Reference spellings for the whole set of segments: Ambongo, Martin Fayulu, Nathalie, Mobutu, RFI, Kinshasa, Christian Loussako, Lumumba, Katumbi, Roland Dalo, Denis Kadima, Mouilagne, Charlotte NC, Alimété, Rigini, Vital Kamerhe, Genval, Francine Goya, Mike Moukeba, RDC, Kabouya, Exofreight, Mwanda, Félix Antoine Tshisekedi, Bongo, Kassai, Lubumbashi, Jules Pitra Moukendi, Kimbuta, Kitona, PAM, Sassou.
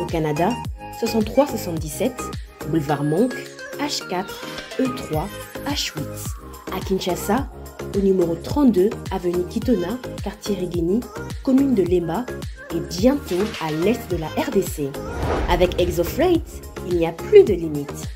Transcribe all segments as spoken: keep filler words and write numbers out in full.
Au Canada, soixante-trois soixante-dix-sept, boulevard Monk, H quatre, E trois, H huit. À Kinshasa, au numéro trente-deux, avenue Kitona, quartier Rigini, commune de Lema et bientôt à l'est de la R D C. Avec Exofreight, il n'y a plus de limite.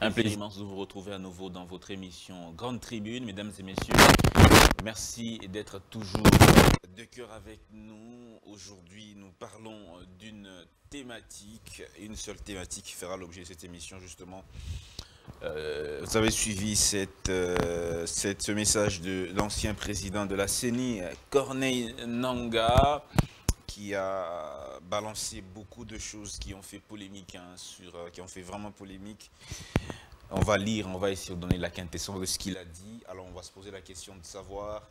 Un plaisir immense de vous retrouver à nouveau dans votre émission Grande Tribune. Mesdames et messieurs, merci d'être toujours de cœur avec nous. Aujourd'hui, nous parlons d'une thématique, une seule thématique qui fera l'objet de cette émission justement. Euh, vous avez suivi cette, euh, cette, ce message de l'ancien président de la C E N I, Corneille Nangaa, qui a balancé beaucoup de choses qui ont fait polémique, hein, sur, euh, qui ont fait vraiment polémique. On va lire, on va essayer de donner la quintessence de ce qu'il a dit. Alors on va se poser la question de savoir,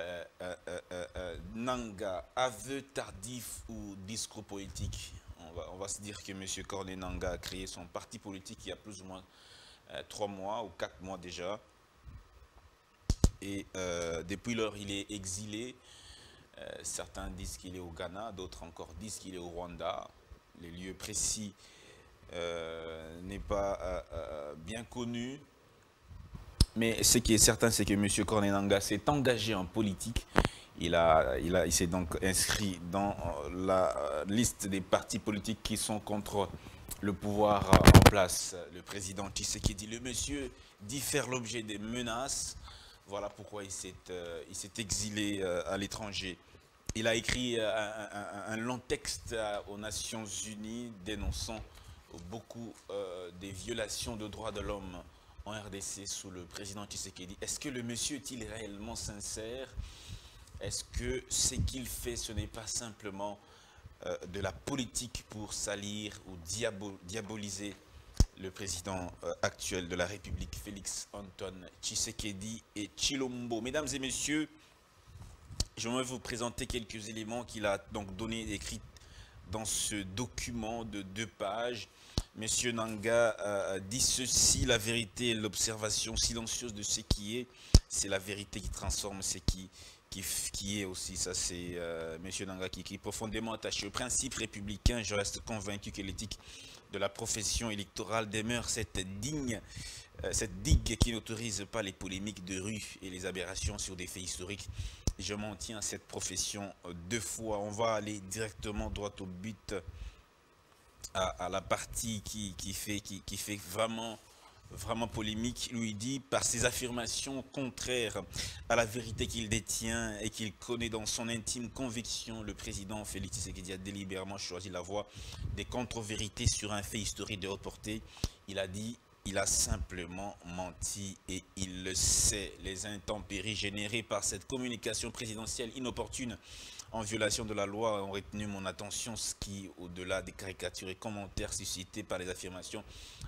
euh, euh, euh, euh, euh, Nangaa, aveu tardif ou discours politique? On va, on va se dire que M. Corneille Nangaa a créé son parti politique il y a plus ou moins euh, trois mois ou quatre mois déjà. Et euh, depuis lors, il est exilé. Euh, certains disent qu'il est au Ghana, d'autres encore disent qu'il est au Rwanda. Les lieux précis euh, n'est pas euh, euh, bien connu. Mais ce qui est certain, c'est que M. Corneille Nangaa s'est engagé en politique. Il, a, il, a, il s'est donc inscrit dans la liste des partis politiques qui sont contre le pouvoir en place. Le président Tshisekedi, le monsieur, dit faire l'objet des menaces. Voilà pourquoi il s'est euh, exilé euh, à l'étranger. Il a écrit euh, un, un, un long texte euh, aux Nations Unies dénonçant beaucoup euh, des violations de droits de l'homme en R D C sous le président Tshisekedi. Est-ce que le monsieur est-il réellement sincère? Est-ce que ce qu'il fait, ce n'est pas simplement euh, de la politique pour salir ou diabo diaboliser le président actuel de la République, Félix Antoine Tshisekedi et Tshilombo? Mesdames et messieurs, je vais vous présenter quelques éléments qu'il a donc donné, écrit dans ce document de deux pages. Monsieur Nangaa euh, dit ceci: la vérité est l'observation silencieuse de ce qui est. C'est la vérité qui transforme ce qui, qui, qui est aussi. Ça, c'est euh, Monsieur Nangaa qui, qui est profondément attaché au principe républicain. Je reste convaincu que l'éthique de la profession électorale demeure cette digne, euh, cette digue qui n'autorise pas les polémiques de rue et les aberrations sur des faits historiques. Je m'en tiens à cette profession euh, deux fois. On va aller directement droit au but, à, à la partie qui, qui, fait, qui, qui fait vraiment, vraiment polémique. Lui dit, par ses affirmations contraires à la vérité qu'il détient et qu'il connaît dans son intime conviction, le président Félix Tshisekedi a délibérément choisi la voie des contre-vérités sur un fait historique de haute portée. Il a dit, il a simplement menti et il le sait. Les intempéries générées par cette communication présidentielle inopportune en violation de la loi ont retenu mon attention, ce qui, au-delà des caricatures et commentaires suscités par les affirmations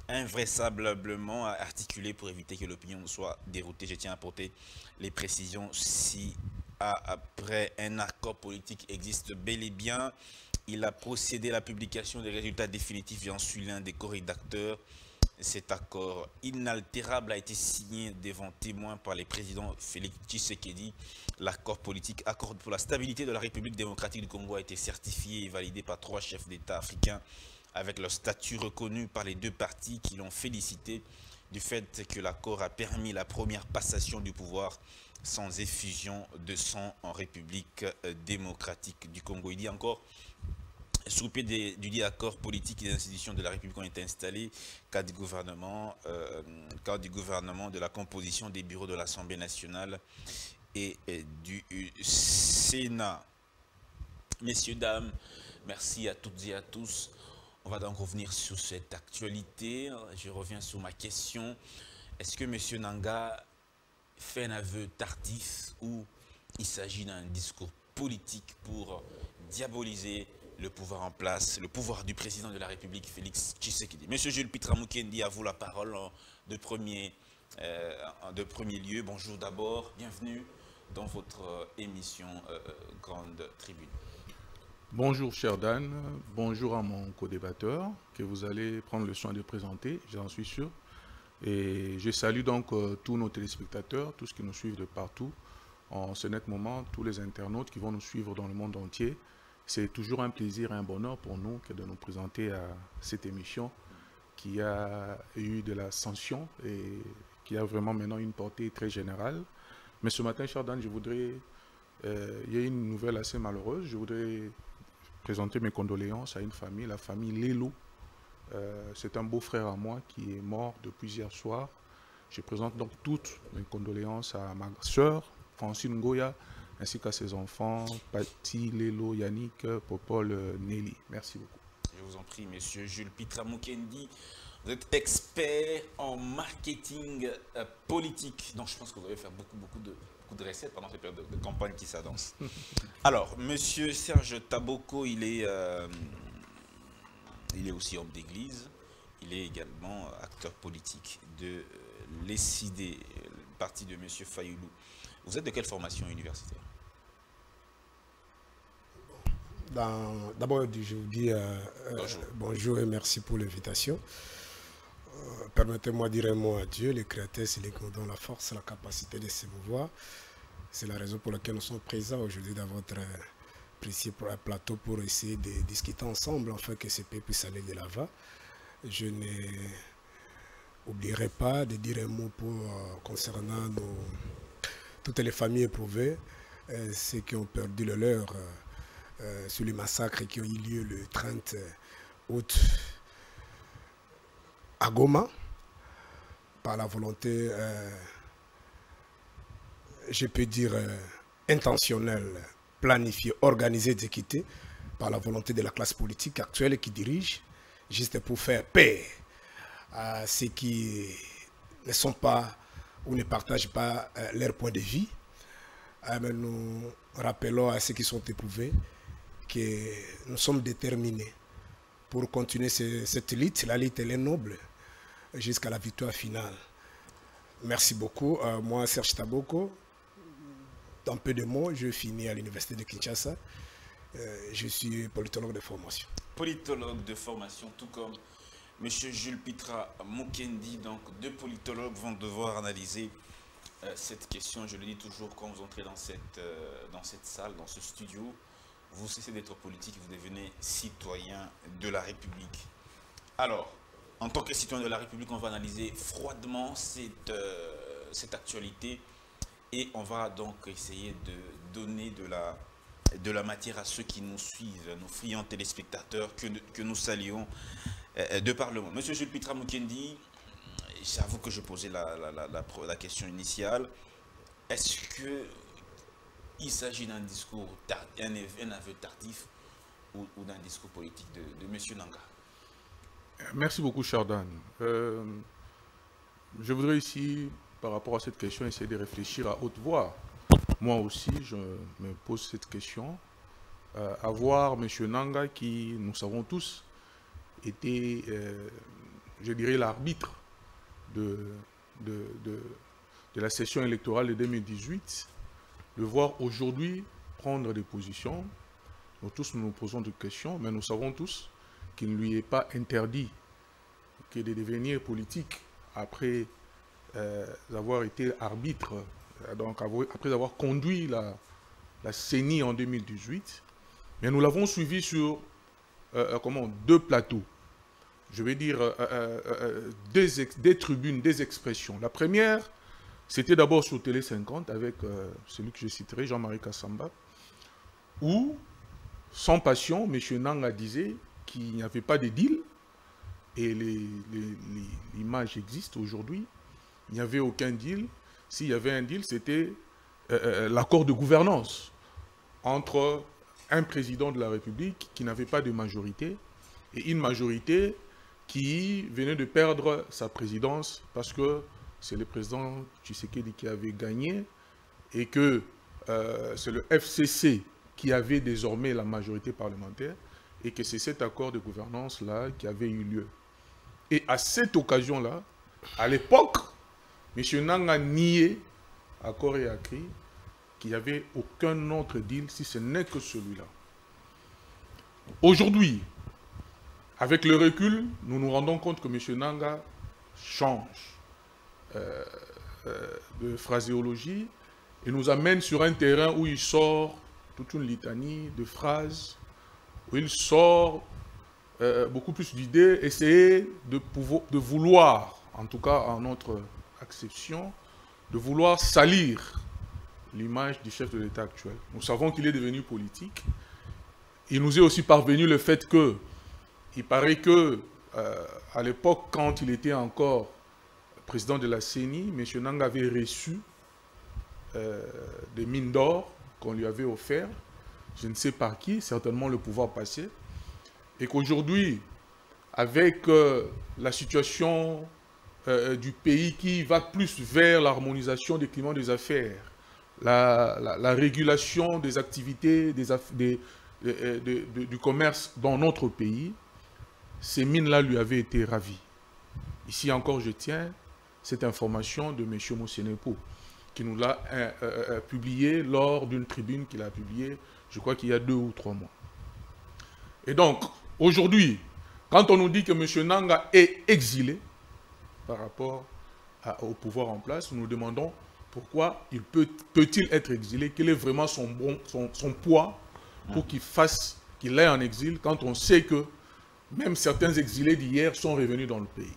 invraisemblablement articulées pour éviter que l'opinion ne soit déroutée. Je tiens à apporter les précisions si, à, après un accord politique existe bel et bien. Il a procédé à la publication des résultats définitifs. J'en suis l'un des co-rédacteurs. Cet accord inaltérable a été signé devant témoins par les présidents Félix Tshisekedi. L'accord politique accorde pour la stabilité de la République démocratique du Congo a été certifié et validé par trois chefs d'État africains avec leur statut reconnu par les deux parties qui l'ont félicité du fait que l'accord a permis la première passation du pouvoir sans effusion de sang en République démocratique du Congo. Il dit encore... Soupé du dit accord politique et des institutions de la République ont été installés, cadre du gouvernement, euh, cadre du gouvernement de la composition des bureaux de l'Assemblée nationale et, et du Sénat. Messieurs, dames, merci à toutes et à tous. On va donc revenir sur cette actualité. Je reviens sur ma question. Est-ce que M. Nangaa fait un aveu tardif ou il s'agit d'un discours politique pour diaboliser le pouvoir en place, le pouvoir du président de la République, Félix Tshisekedi? Monsieur Jules Pitra Moukendi, à vous la parole en de premier, euh, en de premier lieu. Bonjour d'abord, bienvenue dans votre émission euh, Grande Tribune. Bonjour cher Dan, bonjour à mon co-débatteur que vous allez prendre le soin de présenter, j'en suis sûr. Et je salue donc euh, tous nos téléspectateurs, tous ceux qui nous suivent de partout, en ce net moment, tous les internautes qui vont nous suivre dans le monde entier. C'est toujours un plaisir et un bonheur pour nous que de nous présenter à cette émission qui a eu de la sanction et qui a vraiment maintenant une portée très générale. Mais ce matin, cher Dan, je voudrais... Euh, il y a une nouvelle assez malheureuse. Je voudrais présenter mes condoléances à une famille, la famille Lelo. Euh, C'est un beau-frère à moi qui est mort depuis hier soir. Je présente donc toutes mes condoléances à ma sœur, Francine Goya, ainsi qu'à ses enfants, Patti, Lelo, Yannick, Popol, Nelly. Merci beaucoup. Je vous en prie, monsieur Jules Pitra Moukendi. Vous êtes expert en marketing euh, politique. Donc, je pense que vous allez faire beaucoup, beaucoup de, beaucoup de recettes pendant cette période de, de campagne qui s'avance. Alors, monsieur Serge Taboko, il est, euh, il est aussi homme d'église. Il est également acteur politique de euh, l'E S I D, le parti de monsieur Fayulu. Vous êtes de quelle formation universitaire? D'abord, je vous dis euh, bonjour. Euh, bonjour et merci pour l'invitation. Euh, Permettez-moi de dire un mot à Dieu. Le Créateur, c'est lui qui nous donne la force, la capacité de se mouvoir. C'est la raison pour laquelle nous sommes présents aujourd'hui dans votre précieux plateau pour essayer de discuter ensemble afin que ce pays puisse aller de l'avant. Je n'oublierai pas de dire un mot pour, euh, concernant nos... toutes les familles éprouvées, euh, ceux qui ont perdu le leur euh, euh, sur les massacres qui ont eu lieu le trente août à Goma, par la volonté, euh, je peux dire, euh, intentionnelle, planifiée, organisée, exécutée, par la volonté de la classe politique actuelle qui dirige, juste pour faire paix à ceux qui ne sont pas ou ne partagent pas euh, leur point de vie. Euh, mais nous rappelons à ceux qui sont éprouvés que nous sommes déterminés pour continuer ce, cette lutte. La lutte, elle est noble jusqu'à la victoire finale. Merci beaucoup. Euh, moi, Serge Taboko, dans peu de mots, je finis à l'université de Kinshasa. Euh, je suis politologue de formation. Politologue de formation, tout comme... monsieur Jules Pitra Moukendi, donc deux politologues vont devoir analyser euh, cette question. Je le dis toujours, quand vous entrez dans cette, euh, dans cette salle, dans ce studio, vous cessez d'être politique, vous devenez citoyen de la République. Alors, en tant que citoyen de la République, on va analyser froidement cette, euh, cette actualité et on va donc essayer de donner de la... de la matière à ceux qui nous suivent, nos friands téléspectateurs que, que nous saluons euh, de par le monde. Monsieur Jules Pitra Moukendi, j'avoue que je posais la, la, la, la, la question initiale. Est-ce qu'il s'agit d'un discours, tard, un, un aveu tardif ou, ou d'un discours politique de, de monsieur Nangaa? Merci beaucoup, Chardan. Euh, je voudrais ici, par rapport à cette question, essayer de réfléchir à haute voix. Moi aussi, je me pose cette question. Euh, à voir M. Nangaa qui, nous savons tous, était, euh, je dirais, l'arbitre de, de, de, de la session électorale de deux mille dix-huit, de voir aujourd'hui prendre des positions. Nous tous nous, nous posons des questions, mais nous savons tous qu'il ne lui est pas interdit que de devenir politique après euh, avoir été arbitre. Donc, après avoir conduit la, la C E N I en deux mille dix-huit, mais nous l'avons suivi sur euh, comment, deux plateaux, je vais dire euh, euh, euh, des, ex, des tribunes, des expressions. La première, c'était d'abord sur Télé cinquante avec euh, celui que je citerai, Jean-Marie Kassamba, où sans passion, M. Nangaa disait qu'il n'y avait pas de deal, et l'image existe aujourd'hui, il n'y avait aucun deal. S'il y avait un deal, c'était euh, l'accord de gouvernance entre un président de la République qui n'avait pas de majorité et une majorité qui venait de perdre sa présidence parce que c'est le président Tshisekedi qui avait gagné et que euh, c'est le F C C qui avait désormais la majorité parlementaire et que c'est cet accord de gouvernance-là qui avait eu lieu. Et à cette occasion-là, à l'époque, M. Nangaa niait à corps et à cri qu'il n'y avait aucun autre deal si ce n'est que celui-là. Aujourd'hui, avec le recul, nous nous rendons compte que M. Nangaa change euh, euh, de phraséologie et nous amène sur un terrain où il sort toute une litanie de phrases, où il sort euh, beaucoup plus d'idées, essayer de, pouvoir, de vouloir, en tout cas en notre acception, de vouloir salir l'image du chef de l'État actuel. Nous savons qu'il est devenu politique. Il nous est aussi parvenu le fait que, il paraît que, euh, à l'époque, quand il était encore président de la C E N I, M. Nangaa avait reçu euh, des mines d'or qu'on lui avait offertes, je ne sais par qui, certainement le pouvoir passé, et qu'aujourd'hui, avec euh, la situation euh, du pays qui va plus vers l'harmonisation des climats des affaires, La, la, la régulation des activités des aff des, de, de, de, du commerce dans notre pays, ces mines-là lui avaient été ravies. Ici encore, je tiens cette information de M. Mosengo, qui nous l'a euh, euh, publiée lors d'une tribune qu'il a publiée, je crois qu'il y a deux ou trois mois. Et donc, aujourd'hui, quand on nous dit que M. Nangaa est exilé par rapport à, au pouvoir en place, nous nous demandons pourquoi il peut, peut-il être exilé? Quel est vraiment son, bon, son, son poids pour qu'il fasse, qu'il aille en exil quand on sait que même certains exilés d'hier sont revenus dans le pays?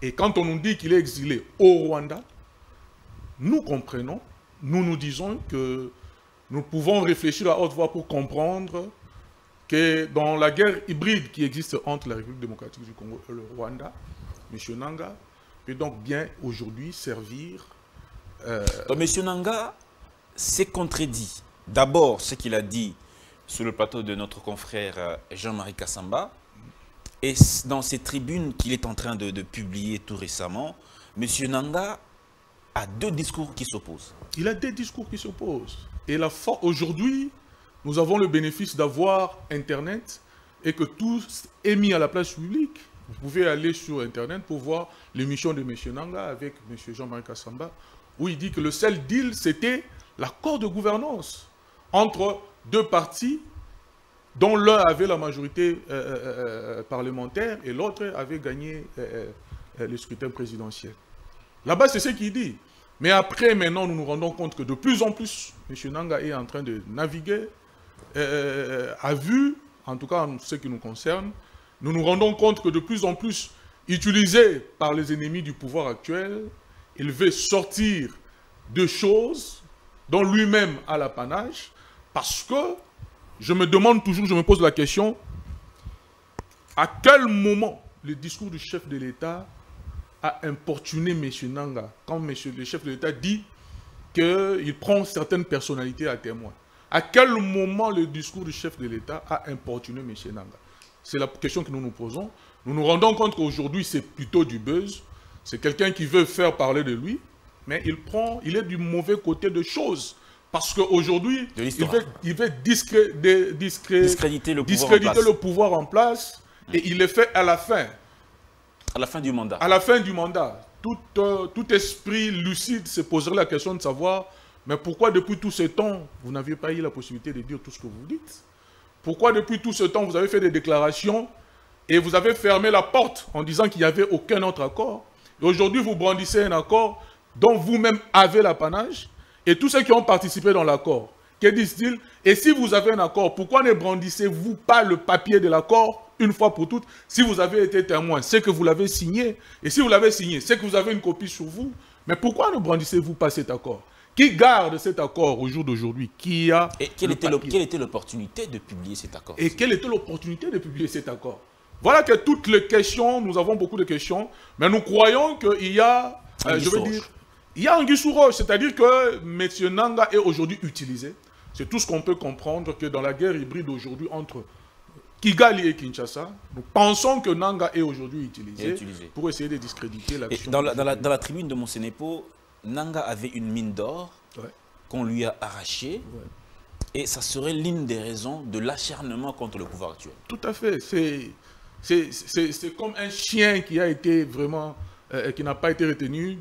Et quand on nous dit qu'il est exilé au Rwanda, nous comprenons, nous nous disons que nous pouvons réfléchir à haute voix pour comprendre que dans la guerre hybride qui existe entre la République démocratique du Congo et le Rwanda, M. Nangaa peut donc bien aujourd'hui servir. Euh... Monsieur Nangaa s'est contredit. D'abord, ce qu'il a dit sur le plateau de notre confrère Jean-Marie Kassamba, et dans ces tribunes qu'il est en train de, de publier tout récemment, Monsieur Nangaa a deux discours qui s'opposent. Il a deux discours qui s'opposent. Et la fois aujourd'hui, nous avons le bénéfice d'avoir Internet et que tout est mis à la place publique. Vous pouvez aller sur Internet pour voir l'émission de Monsieur Nangaa avec Monsieur Jean-Marie Kassamba, où il dit que le seul deal, c'était l'accord de gouvernance entre deux partis dont l'un avait la majorité euh, euh, parlementaire et l'autre avait gagné euh, euh, le scrutin présidentiel. Là-bas, c'est ce qu'il dit. Mais après, maintenant, nous nous rendons compte que de plus en plus, M. Nangaa est en train de naviguer euh, à vue, en tout cas en ce qui nous concerne. Nous nous rendons compte que de plus en plus, utilisé par les ennemis du pouvoir actuel, il veut sortir de choses dont lui-même a l'apanage, parce que je me demande toujours, je me pose la question, à quel moment le discours du chef de l'État a importuné M. Nangaa, quand monsieur, le chef de l'État dit qu'il prend certaines personnalités à témoin? À quel moment le discours du chef de l'État a importuné M. Nangaa? C'est la question que nous nous posons. Nous nous rendons compte qu'aujourd'hui, c'est plutôt du buzz. C'est quelqu'un qui veut faire parler de lui, mais il prend, il est du mauvais côté de choses. Parce qu'aujourd'hui, il veut, il veut discré, de, discré, discréditer, le, discréditer pouvoir le pouvoir en place et mmh. il le fait à la fin. À la fin du mandat. À la fin du mandat. Tout, euh, tout esprit lucide se poserait la question de savoir, mais pourquoi depuis tout ce temps, vous n'aviez pas eu la possibilité de dire tout ce que vous dites? Pourquoi depuis tout ce temps, vous avez fait des déclarations et vous avez fermé la porte en disant qu'il n'y avait aucun autre accord? Aujourd'hui, vous brandissez un accord dont vous-même avez l'apanage et tous ceux qui ont participé dans l'accord. Que disent-ils? Et si vous avez un accord, pourquoi ne brandissez-vous pas le papier de l'accord une fois pour toutes? Si vous avez été témoin, c'est que vous l'avez signé. Et si vous l'avez signé, c'est que vous avez une copie sur vous. Mais pourquoi ne brandissez-vous pas cet accord? Qui garde cet accord au jour d'aujourd'hui? Qui a... Et quelle était l'opportunité de publier cet accord? Et quelle était l'opportunité de publier cet accord? Voilà que toutes les questions, nous avons beaucoup de questions, mais nous croyons qu'il y a... Euh, je veux dire, il y a Anguille sous roche, c'est-à-dire que M. Nangaa est aujourd'hui utilisé. C'est tout ce qu'on peut comprendre que dans la guerre hybride aujourd'hui entre Kigali et Kinshasa, nous pensons que Nangaa est aujourd'hui utilisé, utilisé pour essayer de discréditer l'action. Dans, la, dans, la, dans la tribune de Monsenepo, Nangaa avait une mine d'or, ouais, qu'on lui a arrachée, ouais, et ça serait l'une des raisons de l'acharnement contre le pouvoir actuel. Tout à fait. C'est comme un chien qui a été vraiment... Euh, qui n'a pas été retenu,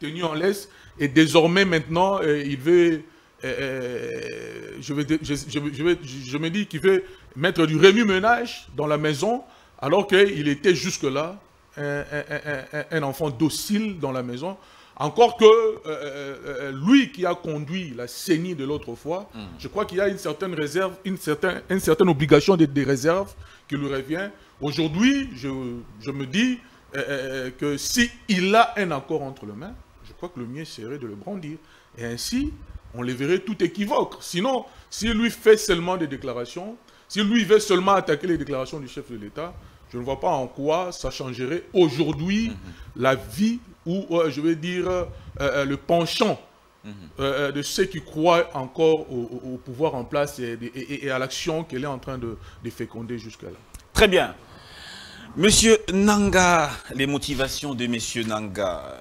tenu en laisse, et désormais maintenant, euh, il veut, euh, je, vais, je, je, je, vais, je me dis qu'il veut mettre du remue-ménage dans la maison, alors qu'il était jusque-là un, un, un, un enfant docile dans la maison, encore que euh, euh, lui qui a conduit la C E N I de l'autre fois, mmh. je crois qu'il y a une certaine réserve, une certaine, une certaine obligation de, de réserve qui lui revient. Aujourd'hui, je, je me dis... Euh, que s'il a un accord entre les mains, je crois que le mieux serait de le brandir. Et ainsi, on les verrait tout équivoque. Sinon, s'il lui fait seulement des déclarations, s'il lui veut seulement attaquer les déclarations du chef de l'État, je ne vois pas en quoi ça changerait aujourd'hui mm-hmm. la vie ou, euh, je veux dire, euh, le penchant mm-hmm. euh, de ceux qui croient encore au, au pouvoir en place et, et, et à l'action qu'elle est en train de, de féconder jusqu'à là. Très bien. Monsieur Nangaa, les motivations de Monsieur Nangaa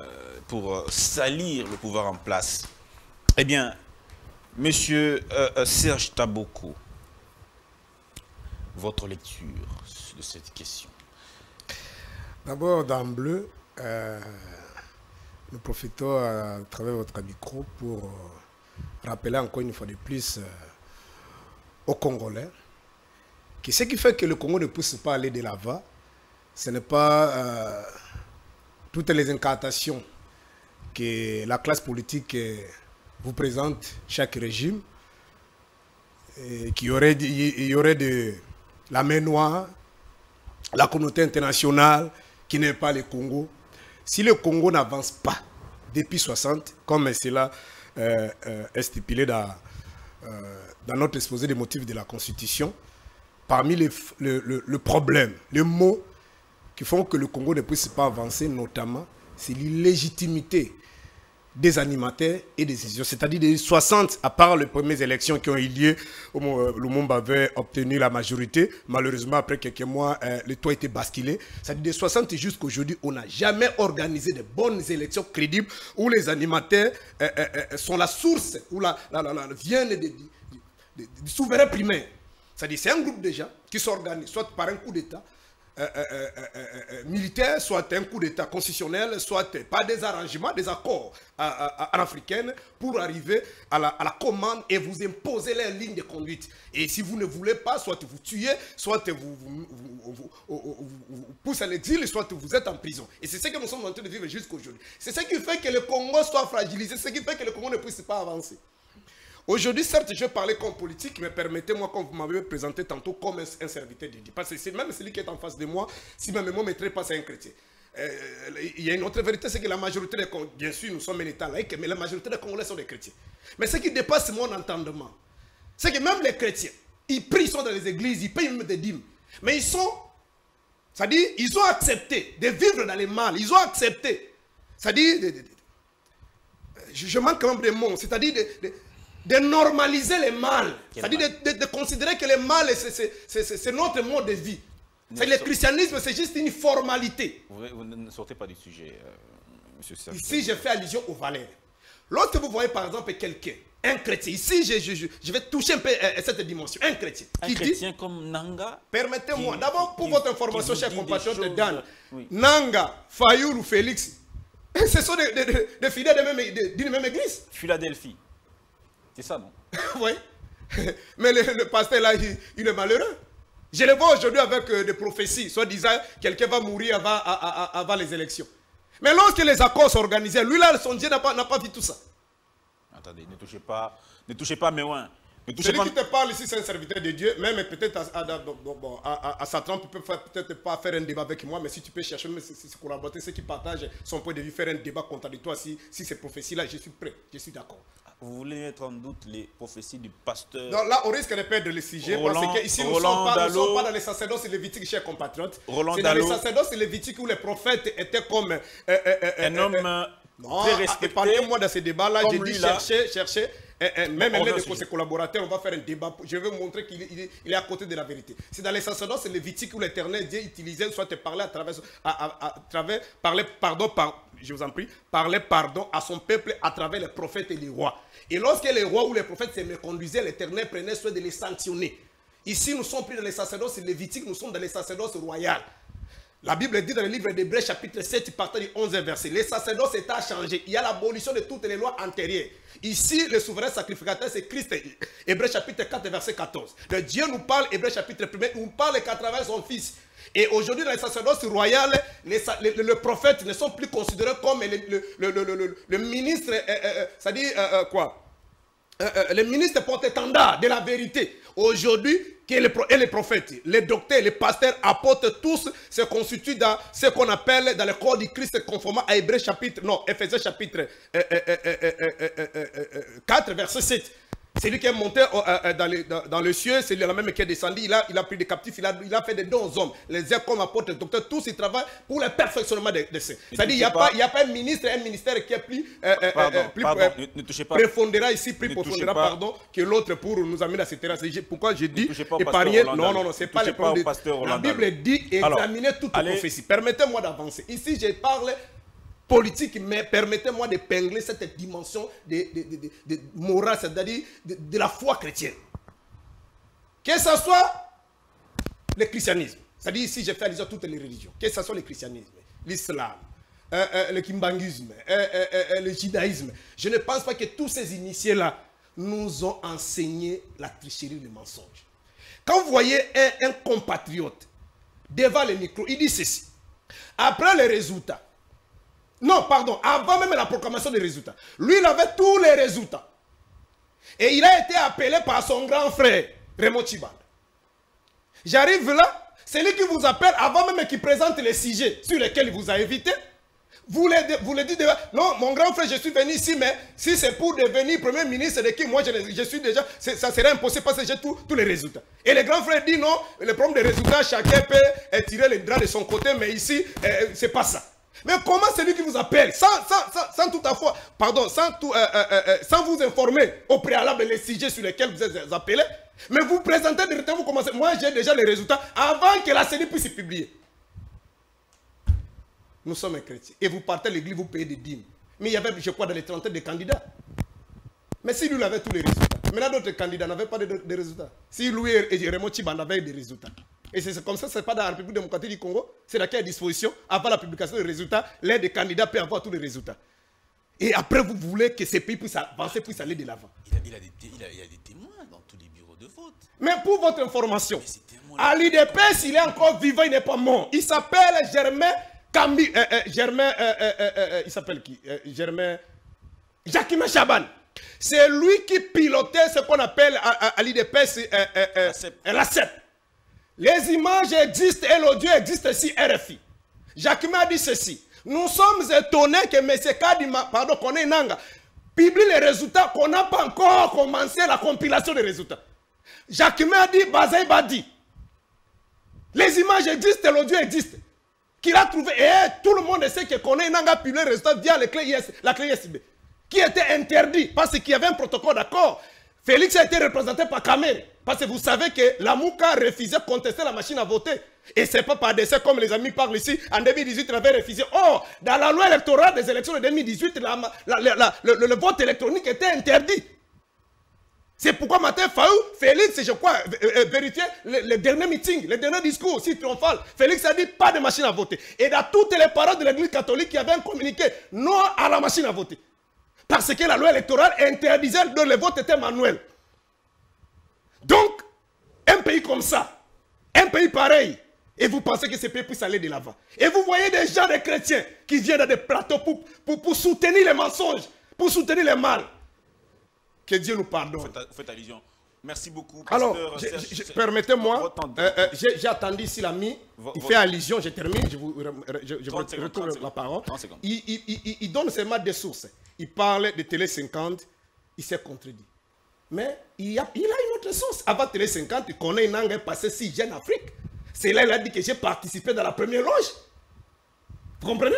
pour salir le pouvoir en place. Eh bien, Monsieur euh, Serge Taboko, votre lecture de cette question. D'abord, d'emblée, euh, nous profitons à travers votre micro pour euh, rappeler encore une fois de plus euh, aux Congolais que ce qui fait que le Congo ne puisse pas aller de l'avant, ce n'est pas euh, toutes les incantations que la classe politique vous présente chaque régime, qu'il y aurait, il y aurait de la main noire, la communauté internationale qui n'aime pas le Congo. Si le Congo n'avance pas depuis soixante, comme cela euh, euh, est stipulé dans, euh, dans notre exposé des motifs de la Constitution, parmi les, le, le, le problème, les mots qui font que le Congo ne puisse pas avancer, notamment, c'est l'illégitimité des animateurs et des décisions. C'est-à-dire des soixante, à part les premières élections qui ont eu lieu, où Lumumba avait obtenu la majorité. Malheureusement, après quelques mois, euh, le toit était basculé. C'est-à-dire des soixante jusqu'à aujourd'hui, on n'a jamais organisé de bonnes élections crédibles où les animateurs euh, euh, euh, sont la source, où la, la, la, la, viennent du souverain primaire. C'est-à-dire c'est un groupe de gens qui s'organisent, soit par un coup d'État, Euh, euh, euh, euh, euh, militaire, soit un coup d'État constitutionnel, soit euh, par des arrangements, des accords à, à, à, à l'africaine pour arriver à la, à la commande et vous imposer les lignes de conduite. Et si vous ne voulez pas, soit vous tuez, soit vous, vous, vous, vous, vous, vous poussez à l'exil, soit vous êtes en prison. Et c'est ce que nous sommes en train de vivre jusqu'à aujourd'hui. C'est ce qui fait que le Congo soit fragilisé, c'est ce qui fait que le Congo ne puisse pas avancer. Aujourd'hui, certes, je parlais comme politique, mais permettez-moi, comme vous m'avez présenté tantôt, comme un serviteur de Dieu. Parce que c'est même celui qui est en face de moi, si ma mémoire ne me traite pas, c'est un chrétien. Euh, il y a une autre vérité, c'est que la majorité des Congolais, bien sûr, nous sommes un État laïque, mais la majorité des Congolais sont des chrétiens. Mais ce qui dépasse mon entendement, c'est que même les chrétiens, ils prient, ils sont dans les églises, ils payent même des dîmes. Mais ils sont, c'est-à-dire, ils ont accepté de vivre dans les mal, ils ont accepté, c'est-à-dire, je, je manque quand même des mots, c'est-à-dire, de, de, de normaliser les mal, c'est-à-dire de, de, de considérer que les mal, c'est notre mode de vie. Le christianisme, c'est juste une formalité. Vous, vous ne sortez pas du sujet, euh, monsieur Serge. Ici, je fais allusion aux valeurs. Lorsque vous voyez, par exemple, quelqu'un, un chrétien, ici, je, je, je, je vais toucher un peu euh, cette dimension, un chrétien. Un qui chrétien dit, comme Nangaa. Permettez-moi, d'abord, pour qui, votre information, chers compatriotes de Dan, oui. Nangaa, Fayulu, Félix, ce sont des, des, des, des fidèles d'une de même, même église. Philadelphie. C'est ça, non? Oui. Mais le, le pasteur, là, il, il est malheureux. Je le vois aujourd'hui avec euh, des prophéties, soi-disant, quelqu'un va mourir avant, à, à, avant les élections. Mais lorsque les accords sont organisés, lui, là, son Dieu n'a pas, pas vu tout ça. Attendez, ne touchez pas, ne touchez pas mes oins. Celui qui te parle ici, c'est un serviteur de Dieu, même peut-être à, à, à, à, à Satan, tu peux peut-être pas faire un débat avec moi, mais si tu peux chercher, même si c'est collaborateur, ceux qui partagent son point de vue, faire un débat contradictoire, si, si ces prophéties-là, je suis prêt, je suis d'accord. vous voulez mettre en doute les prophéties du pasteur. Non, là, on risque de perdre le sujet. Roland, parce que ici, nous ne sommes pas dans les sacerdoces et les vitiques, chers compatriotes. C'est dans les sacerdoces et les vitiques où les prophètes étaient comme... Euh, euh, euh, un euh, homme euh, non, très respecté. Parlez-moi dans ces débats-là. J'ai dit chercher, chercher. Eh, eh, même avec ses collaborateurs, on va faire un débat. Je vais vous montrer qu'il est, est à côté de la vérité. C'est dans les sacerdoces et les vitiques où l'Éternel Dieu utilisait, soit parler à travers, à, à, à travers parler, pardon, par, je vous en prie, parler pardon à son peuple à travers les prophètes et les rois. Et lorsque les rois ou les prophètes se méconduisaient, l'Éternel prenait soin de les sanctionner. Ici, nous sommes pris dans les sacerdoces et les vitiques, nous sommes dans les sacerdoces royales. La Bible dit dans le livre d'Hébreux, chapitre sept, partant du onzième verset, les sacerdoces étaient changés. Il y a l'abolition de toutes les lois antérieures. Ici, le souverain sacrificateur, c'est Christ. Hébreux, chapitre quatre, verset quatorze. Le Dieu nous parle, Hébreux, chapitre un, nous parle qu'à travers son Fils. Et aujourd'hui, dans les sacerdoces royales, les, les, les, les prophètes ne sont plus considérés comme le, le, le, le, le, le ministre, euh, euh, ça dit euh, euh, quoi euh, euh, le ministre porte-étendard de la vérité. Aujourd'hui, et les prophètes, les docteurs, les pasteurs, apôtres, tous se constituent dans ce qu'on appelle dans le corps du Christ conformant à Hébreux chapitre, non, Éphésiens chapitre euh, euh, euh, euh, euh, euh, quatre, verset sept. C'est lui qui est monté dans le, dans, dans le ciel, c'est le même qui est descendu, il a, il a pris des captifs, il a, il a fait des dons aux hommes. Les uns comme apôtres, docteurs, tous ils travaillent pour le perfectionnement de, de ces. C'est-à-dire qu'il n'y a pas, il y a pas un ministre, un ministère qui est plus, euh, pardon, euh, plus pardon, euh, ne, ne touchez pas. Préfondéra ici, plus profondéra, pardon, que l'autre pour nous amener à cette terrasse. Pourquoi je dis épargner? Non, non, non, ce n'est pas les problèmes. La Bible dit examiner toute prophétie. Permettez-moi d'avancer. Ici, je parle politique, mais permettez-moi de pingler cette dimension de, de, de, de, de morale, c'est-à-dire de, de la foi chrétienne. Que ce soit le christianisme, c'est-à-dire ici j'ai fait allusion à toutes les religions, que ce soit le christianisme, l'islam, euh, euh, le kimbanguisme, euh, euh, euh, le judaïsme, je ne pense pas que tous ces initiés-là nous ont enseigné la tricherie, le mensonge. Quand vous voyez un, un compatriote devant le micro, il dit ceci, après les résultats, non, pardon, avant même la proclamation des résultats. Lui, il avait tous les résultats. Et il a été appelé par son grand frère, Jérémy Chiban. J'arrive là, c'est lui qui vous appelle avant même qu'il présente les sujets sur lesquels il vous a évité. Vous le, vous le dites, non, mon grand frère, je suis venu ici, mais si c'est pour devenir premier ministre de qui moi je, je suis déjà, ça serait impossible parce que j'ai tous les résultats. Et le grand frère dit non, le problème des résultats, chacun peut tirer les draps de son côté, mais ici, eh, c'est pas ça. Mais comment celui qui vous appelle, sans, sans, sans, sans tout à fois, pardon, sans, tout, euh, euh, euh, sans vous informer au préalable les sujets sur lesquels vous êtes appelés, mais vous présentez directement, vous commencez, moi j'ai déjà les résultats avant que la C E N I puisse se publier. Nous sommes chrétiens. Et vous partez à l'église, vous payez des dîmes. Mais il y avait, je crois, dans les trentaines de candidats. Mais si lui avait tous les résultats, maintenant d'autres candidats n'avaient pas de, de, de résultats. Si lui et Jérémy Chiban avaient des résultats. Et c'est comme ça, ce n'est pas dans la République démocratique du Congo, c'est laquelle disposition, avant la publication des résultats, l'un des candidats peut avoir tous les résultats. Et après, vous voulez que ces pays puissent avancer, puissent aller de l'avant. Il, il, il, il y a des témoins dans tous les bureaux de vote. Mais pour votre information, à l'I D P, s'il est encore vivant, il n'est pas mort. Il s'appelle Germain Kambi, euh, euh, Germain, euh, euh, euh, euh, il s'appelle qui euh, Germain, Jacquemin Shabani. C'est lui qui pilotait ce qu'on appelle à, à, à l'I D P, euh, euh, euh, la C E P. Les images existent et l'audio existe sur R F I. Jacquemin a dit ceci. Nous sommes étonnés que M. Kadima, pardon, Corneille Nangaa, publie les résultats qu'on n'a pas encore commencé la compilation des résultats. Jacquemin a dit, Bazaï Badi. Les images existent et l'audio existe. Qu'il a trouvé, et tout le monde sait que Corneille Nangaa publie les résultats via les clés I S, la clé I S B, qui était interdit parce qu'il y avait un protocole d'accord. Félix a été représenté par Kamerhe. Parce que vous savez que la Mouka refusait de contester la machine à voter. Et ce n'est pas par décès comme les amis parlent ici. En deux mille dix-huit, il avait refusé. Or, oh, dans la loi électorale des élections de deux mille dix-huit, la, la, la, la, le, le vote électronique était interdit. C'est pourquoi Martin Fayulu, Félix, je crois, vérifiait le, le dernier meeting, le dernier discours, si triomphal. Félix a dit pas de machine à voter. Et dans toutes les paroles de l'Église catholique qui avaient un communiqué non à la machine à voter. Parce que la loi électorale interdisait que le vote était manuel. Donc, un pays comme ça, un pays pareil, et vous pensez que ce pays puisse aller de l'avant. Et vous voyez des gens, des chrétiens, qui viennent dans des plateaux pour, pour, pour soutenir les mensonges, pour soutenir les mal. Que Dieu nous pardonne. Vous faites, vous faites allusion. Merci beaucoup. Alors, permettez-moi, euh, euh, j'ai attendu ici l'ami, il fait allusion, je termine, je vous je, je retourne la parole. Il, il, il, il donne seulement des sources. Il parle de Télé cinquante, il s'est contredit. Mais il a, il a une autre source. Avant télé cinquante, Corneille Nangaa est passé si jeune Afrique. C'est là qu'il a dit que j'ai participé dans la première loge. Vous comprenez?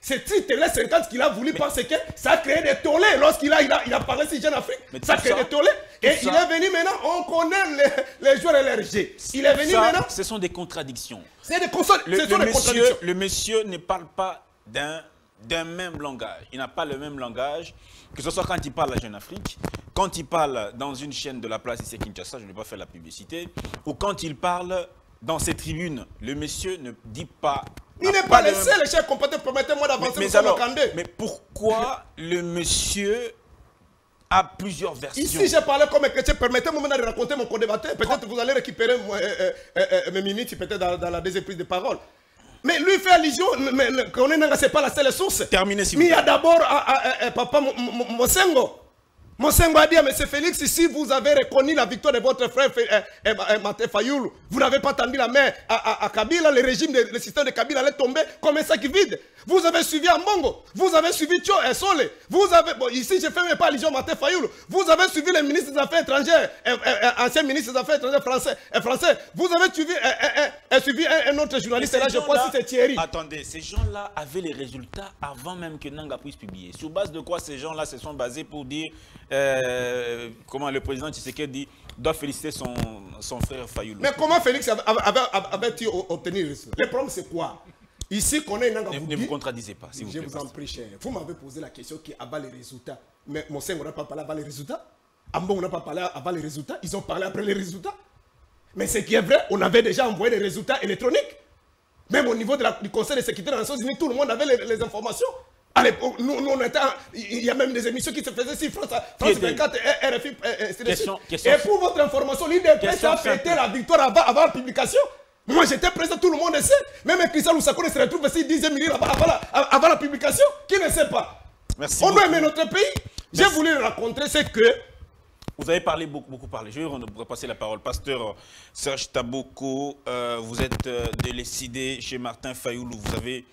C'est télé cinquante qu'il a voulu mais, parce que ça a créé des tollés. Lorsqu'il a, il a, il a parlé si jeune Afrique, ça a créé des tollés. Et ça, il est venu maintenant, on connaît les, les joueurs L R G. Il est venu ça, maintenant. Ce sont des contradictions. C'est des, cons le, ce sont le des monsieur, contradictions. Le monsieur ne parle pas d'un... d'un même langage. Il n'a pas le même langage, que ce soit quand il parle à Jeune Afrique, quand il parle dans une chaîne de la place ici à Kinshasa, je ne vais pas faire la publicité, ou quand il parle dans ses tribunes, le monsieur ne dit pas... Il n'est pas laissé, le chef compétent, permettez-moi d'avancer, mais, mais, mais pourquoi le monsieur a plusieurs versions? Ici, j'ai parlé comme un chrétien, permettez-moi maintenant de raconter mon co-débatteur, peut-être vous allez récupérer euh, euh, euh, euh, mes minutes, peut-être dans, dans la deuxième prise de parole. Mais lui fait allusion, Corneille Nangaa, c'est pas la seule source. Terminé, si vous mais il y a d'abord Papa Mosengo. Mosengo a dit à M. Félix, si vous avez reconnu la victoire de votre frère eh, eh, Martin Fayulu, vous n'avez pas tendu la main à, à, à Kabila, le régime, de, le système de Kabila allait tomber comme un sac vide. Vous avez suivi Ambongo, vous avez suivi Tio et Sole, vous avez, bon, ici je ne fais même pas allusion à Martin Fayulu, vous avez suivi le ministre des Affaires étrangères, eh, eh, ancien ministre des Affaires étrangères français, eh, français. Vous avez suivi, eh, eh, eh, suivi un, un autre journaliste, et là je crois que c'est Thierry. Attendez, ces gens-là avaient les résultats avant même que Nangaa puisse publier. Sur base de quoi ces gens-là se sont basés pour dire... Euh, comment le président Tshisekedi doit féliciter son, son frère Fayulu. Mais comment Félix avait-il obtenu ça? Le problème c'est quoi? Ici, qu'on a une langue à vous. Ne vous contradisez pas, s'il vous plaît. Je vous en prie, cher. Vous m'avez posé la question qui abat les résultats. Mais Mosengo n'a pas parlé avant les résultats. Ambongo n'a pas parlé avant les résultats. Ils ont parlé après les résultats. Mais ce qui est vrai, on avait déjà envoyé les résultats électroniques. Même au niveau de la, du Conseil de sécurité des Nations Unies, tout le monde avait les, les informations. Allez, nous, nous on était, il y a même des émissions qui se faisaient sur France, France vingt-quatre et R F I. Et, question, question, et pour votre information, l'I D P a fêté la victoire avant, avant la publication. Moi j'étais présent, tout le monde sait. Même Christian Loussako ne se retrouve ici dixième minute avant, avant, la, avant la publication. Qui ne sait pas? Merci on beaucoup. Doit aimer notre pays. J'ai voulu le raconter, c'est que... Vous avez parlé, beaucoup, beaucoup parlé. Je vais repasser la parole. Pasteur Serge Taboko, euh, vous êtes euh, délécidé chez Martin Fayulu. Vous avez...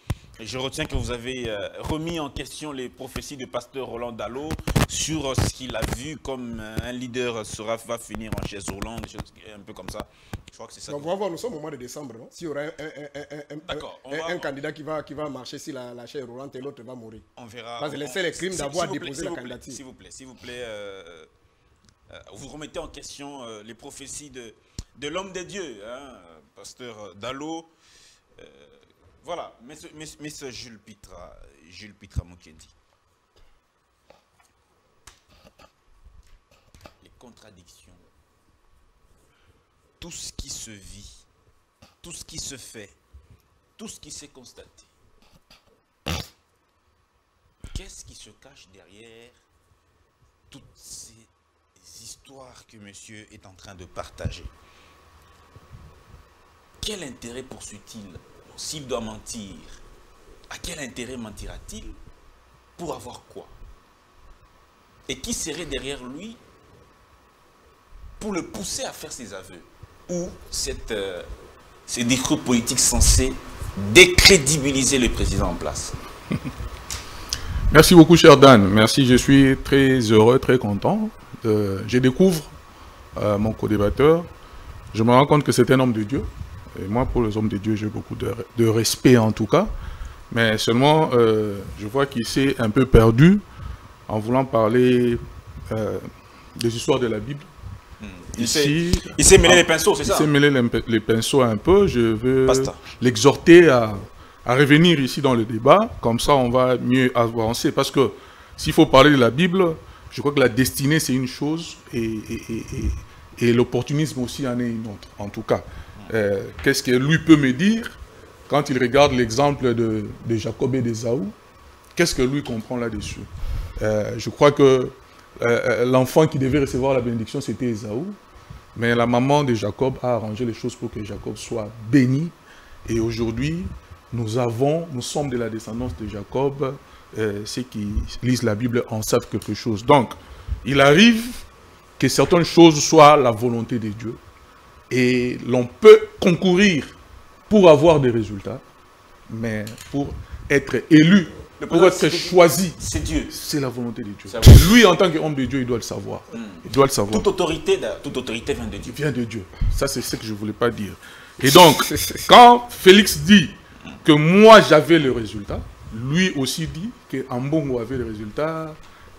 Je retiens que vous avez euh, remis en question les prophéties de pasteur Roland Dalo sur euh, ce qu'il a vu comme euh, un leader sera, va finir en chaise roulante, un peu comme ça. Je crois que c'est ça. Donc, on va voir, nous sommes au mois de décembre, non? S'il y aura un, un, un, un, un, un candidat qui va, qui va marcher si la, la chaise roulante et l'autre va mourir. On verra. Parce que le seul crime d'avoir déposé la candidature. S'il vous plaît, s'il vous plaît, euh, euh, vous remettez en question euh, les prophéties de, de l'homme des dieux, hein, pasteur Dalo. Euh, Voilà, M. Jules Pitra, Jules Pitra Moukendi. Les contradictions, tout ce qui se vit, tout ce qui se fait, tout ce qui s'est constaté. Qu'est-ce qui se cache derrière toutes ces histoires que monsieur est en train de partager? Quel intérêt poursuit-il? S'il doit mentir, à quel intérêt mentira-t-il? Pour avoir quoi? Et qui serait derrière lui pour le pousser à faire ses aveux? Ou cette, euh, ces discours politiques censés décrédibiliser le président en place? Merci beaucoup, cher Dan. Merci, je suis très heureux, très content. Euh, je découvre euh, mon co-débatteur. Je me rends compte que c'est un homme de Dieu. Et moi, pour les hommes de Dieu, j'ai beaucoup de, de respect en tout cas. Mais seulement, euh, je vois qu'il s'est un peu perdu en voulant parler euh, des histoires de la Bible. Mmh. Il s'est mêlé les pinceaux, c'est ça? Il s'est mêlé les, les pinceaux un peu. Je veux l'exhorter à, à revenir ici dans le débat. Comme ça, on va mieux avancer. Parce que s'il faut parler de la Bible, je crois que la destinée, c'est une chose. Et, et, et, et, et l'opportunisme aussi en est une autre, en tout cas. Euh, qu'est-ce que lui peut me dire quand il regarde l'exemple de, de Jacob et d'Ésaü? Qu'est-ce que lui comprend là-dessus? euh, Je crois que euh, l'enfant qui devait recevoir la bénédiction, c'était Ésaü. Mais la maman de Jacob a arrangé les choses pour que Jacob soit béni. Et aujourd'hui, nous avons, nous sommes de la descendance de Jacob. Euh, ceux qui lisent la Bible en savent quelque chose. Donc, il arrive que certaines choses soient la volonté de Dieu. Et l'on peut concourir pour avoir des résultats, mais pour être élu pour être choisi, c'est Dieu. C'est la volonté de Dieu. Lui, en tant qu'homme de Dieu, il doit le savoir. Mm. Il doit le savoir. Toute autorité, toute autorité vient de Dieu. Vient de Dieu. Ça, c'est ce que je ne voulais pas dire. Et donc, quand Félix dit que moi, j'avais le résultat, lui aussi dit que Ambongo avait le résultat,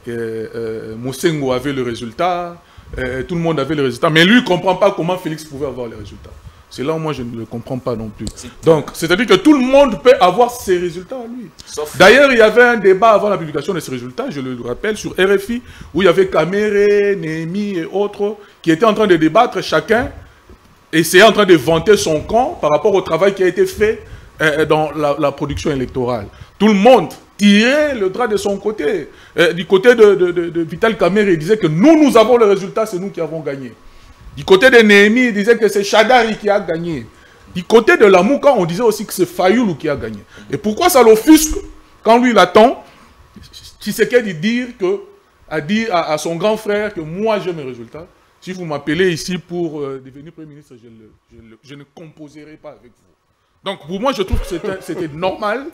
que euh, Mosengo avait le résultat, euh, tout le monde avait le résultat. Mais lui, il ne comprend pas comment Félix pouvait avoir le résultat. C'est là où moi je ne le comprends pas non plus. Donc, c'est-à-dire que tout le monde peut avoir ses résultats à lui. D'ailleurs, il y avait un débat avant la publication de ces résultats, je le rappelle, sur R F I, où il y avait Kamerhe, Néhémie et autres, qui étaient en train de débattre, chacun essayait en train de vanter son camp par rapport au travail qui a été fait euh, dans la, la production électorale. Tout le monde tirait le drap de son côté. Euh, du côté de, de, de, de Vital Kamerhe, il disait que nous, nous avons le résultat, c'est nous qui avons gagné. Du côté de Néhémie, il disait que c'est Shadari qui a gagné. Du côté de Lamouka, on disait aussi que c'est Fayulu qui a gagné. Et pourquoi ça l'offusque quand lui, il attend Tshisekedi dire que, a dit à, à son grand frère que moi, j'ai mes résultats. Si vous m'appelez ici pour euh, devenir Premier ministre, je, le, je, le, je ne composerai pas avec vous. Donc, pour moi, je trouve que c'était normal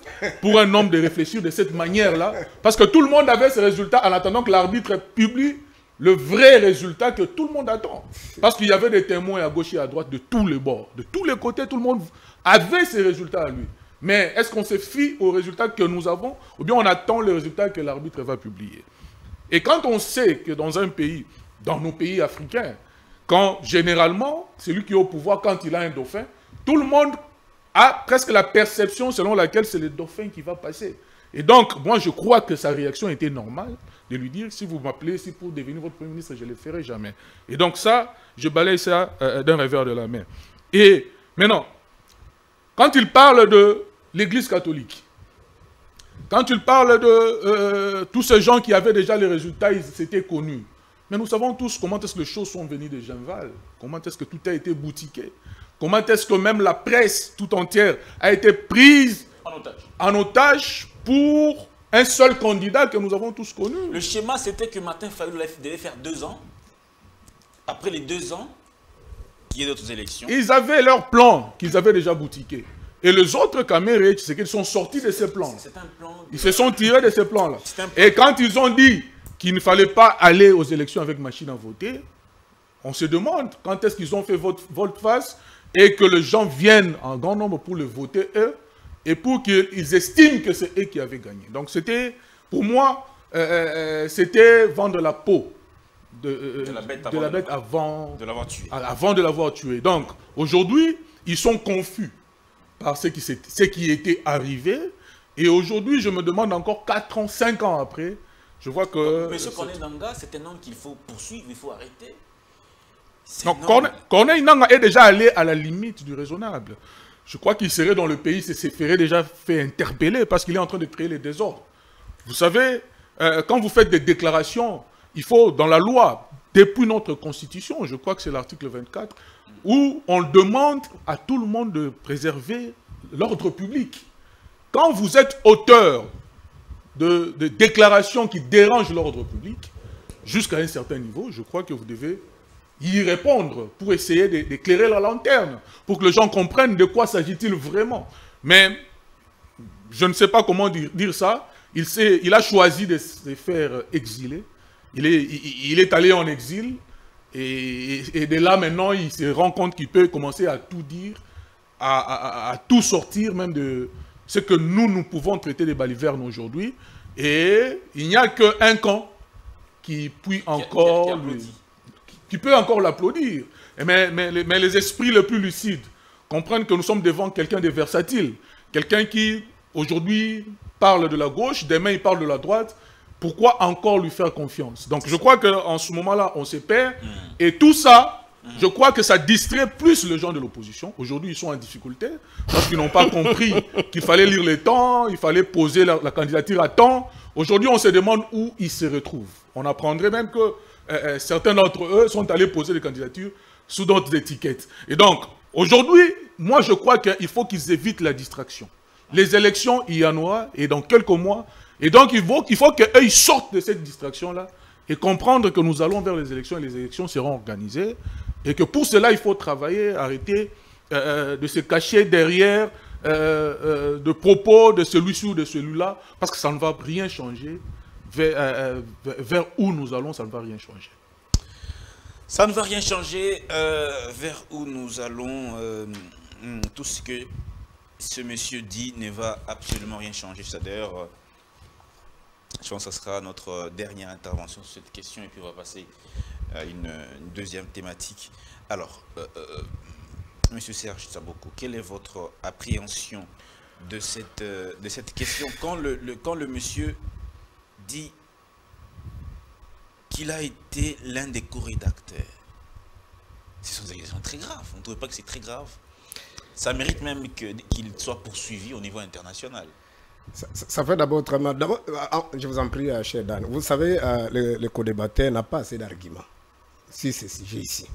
pour un homme de réfléchir de cette manière-là. Parce que tout le monde avait ses résultats en attendant que l'arbitre publie le vrai résultat que tout le monde attend. Parce qu'il y avait des témoins à gauche et à droite de tous les bords. De tous les côtés, tout le monde avait ses résultats à lui. Mais est-ce qu'on se fie aux résultats que nous avons ou bien on attend les résultats que l'arbitre va publier? Et quand on sait que dans un pays, dans nos pays africains, quand généralement, celui qui est au pouvoir, quand il a un dauphin, tout le monde a presque la perception selon laquelle c'est le dauphin qui va passer. Et donc, moi, je crois que sa réaction était normale de lui dire, si vous m'appelez ici pour devenir votre Premier ministre, je ne le ferai jamais. Et donc ça, je balaye ça euh, d'un revers de la main. Et maintenant, quand il parle de l'Église catholique, quand il parle de euh, tous ces gens qui avaient déjà les résultats, ils s'étaient connus. Mais nous savons tous comment est-ce que les choses sont venues de Genval, comment est-ce que tout a été boutiqué, comment est-ce que même la presse tout entière a été prise en otage, en otage pour un seul candidat que nous avons tous connu. Le schéma, c'était que Martin Fayulu devait faire deux ans. Après les deux ans, il y a d'autres élections. Ils avaient leur plan qu'ils avaient déjà boutiqué. Et les autres Kamerhe, c'est qu'ils sont sortis de ces plans. C'est un plan de... Ils se sont tirés de ces plans-là. Plan... Et quand ils ont dit qu'il ne fallait pas aller aux élections avec machine à voter, on se demande quand est-ce qu'ils ont fait volte-face et que les gens viennent en grand nombre pour le voter, eux, et pour qu'ils estiment que c'est eux qui avaient gagné. Donc c'était, pour moi, euh, euh, c'était vendre la peau de, euh, de la bête avant de l'avoir bête avant, avant, tué. Avant de l'avoir tué. Donc aujourd'hui, ils sont confus par ce qui, ce qui était arrivé. Et aujourd'hui, je me demande encore quatre ans, cinq ans après, je vois que... Monsieur Corneille Nangaa, c'est un homme qu'il faut poursuivre, il faut arrêter. Donc Corneille Nangaa est déjà allé à la limite du raisonnable. Je crois qu'il serait dans le pays, il se ferait déjà fait interpeller parce qu'il est en train de créer les désordres. Vous savez, euh, quand vous faites des déclarations, il faut, dans la loi, depuis notre Constitution, je crois que c'est l'article vingt-quatre, où on demande à tout le monde de préserver l'ordre public. Quand vous êtes auteur de, de déclarations qui dérangent l'ordre public, jusqu'à un certain niveau, je crois que vous devez y répondre pour essayer d'éclairer la lanterne, pour que les gens comprennent de quoi s'agit-il vraiment. Mais je ne sais pas comment dire, dire ça. Il, sait, il a choisi de se faire exiler. Il est, il, il est allé en exil. Et, et de là, maintenant, il se rend compte qu'il peut commencer à tout dire, à, à, à tout sortir, même de ce que nous, nous pouvons traiter des balivernes aujourd'hui. Et il n'y a qu'un camp qui puis encore... Qui a, qui a, qui a qui peut encore l'applaudir, mais, mais, mais les esprits les plus lucides comprennent que nous sommes devant quelqu'un de versatile, quelqu'un qui, aujourd'hui, parle de la gauche, demain, il parle de la droite. Pourquoi encore lui faire confiance? Donc, je crois qu'en ce moment-là, on se perd. Mmh. Et tout ça, mmh. je crois que ça distrait plus les gens de l'opposition. Aujourd'hui, ils sont en difficulté parce qu'ils n'ont pas compris qu'il fallait lire les temps, il fallait poser la, la candidature à temps. Aujourd'hui, on se demande où ils se retrouvent. On apprendrait même que Euh, certains d'entre eux sont allés poser des candidatures sous d'autres étiquettes. Et donc, aujourd'hui, moi je crois qu'il faut qu'ils évitent la distraction. Les élections, il y en aura, et dans quelques mois. Et donc, il faut, il faut qu'eux ils sortent de cette distraction-là et comprendre que nous allons vers les élections et les élections seront organisées. Et que pour cela, il faut travailler, arrêter euh, de se cacher derrière euh, euh, de propos de celui-ci ou de celui-là, parce que ça ne va rien changer. Vers, euh, vers où nous allons, ça ne va rien changer. Ça ne va rien changer euh, vers où nous allons. Euh, tout ce que ce monsieur dit ne va absolument rien changer. C'est-à-dire, euh, je pense que ce sera notre dernière intervention sur cette question et puis on va passer à une, une deuxième thématique. Alors, euh, euh, monsieur Serge Taboko, quelle est votre appréhension de cette, euh, de cette question quand le, le, quand le monsieur dit qu'il a été l'un des co-rédacteurs? Ce sont des accusations très graves. On ne trouve pas que c'est très grave? Ça mérite même que qu'il soit poursuivi au niveau international. Ça, ça, ça fait d'abord autrement. D'abord, je vous en prie, cher Dan. Vous savez, euh, le, le co-débatteur n'a pas assez d'arguments. Si c'est si j'ai ici.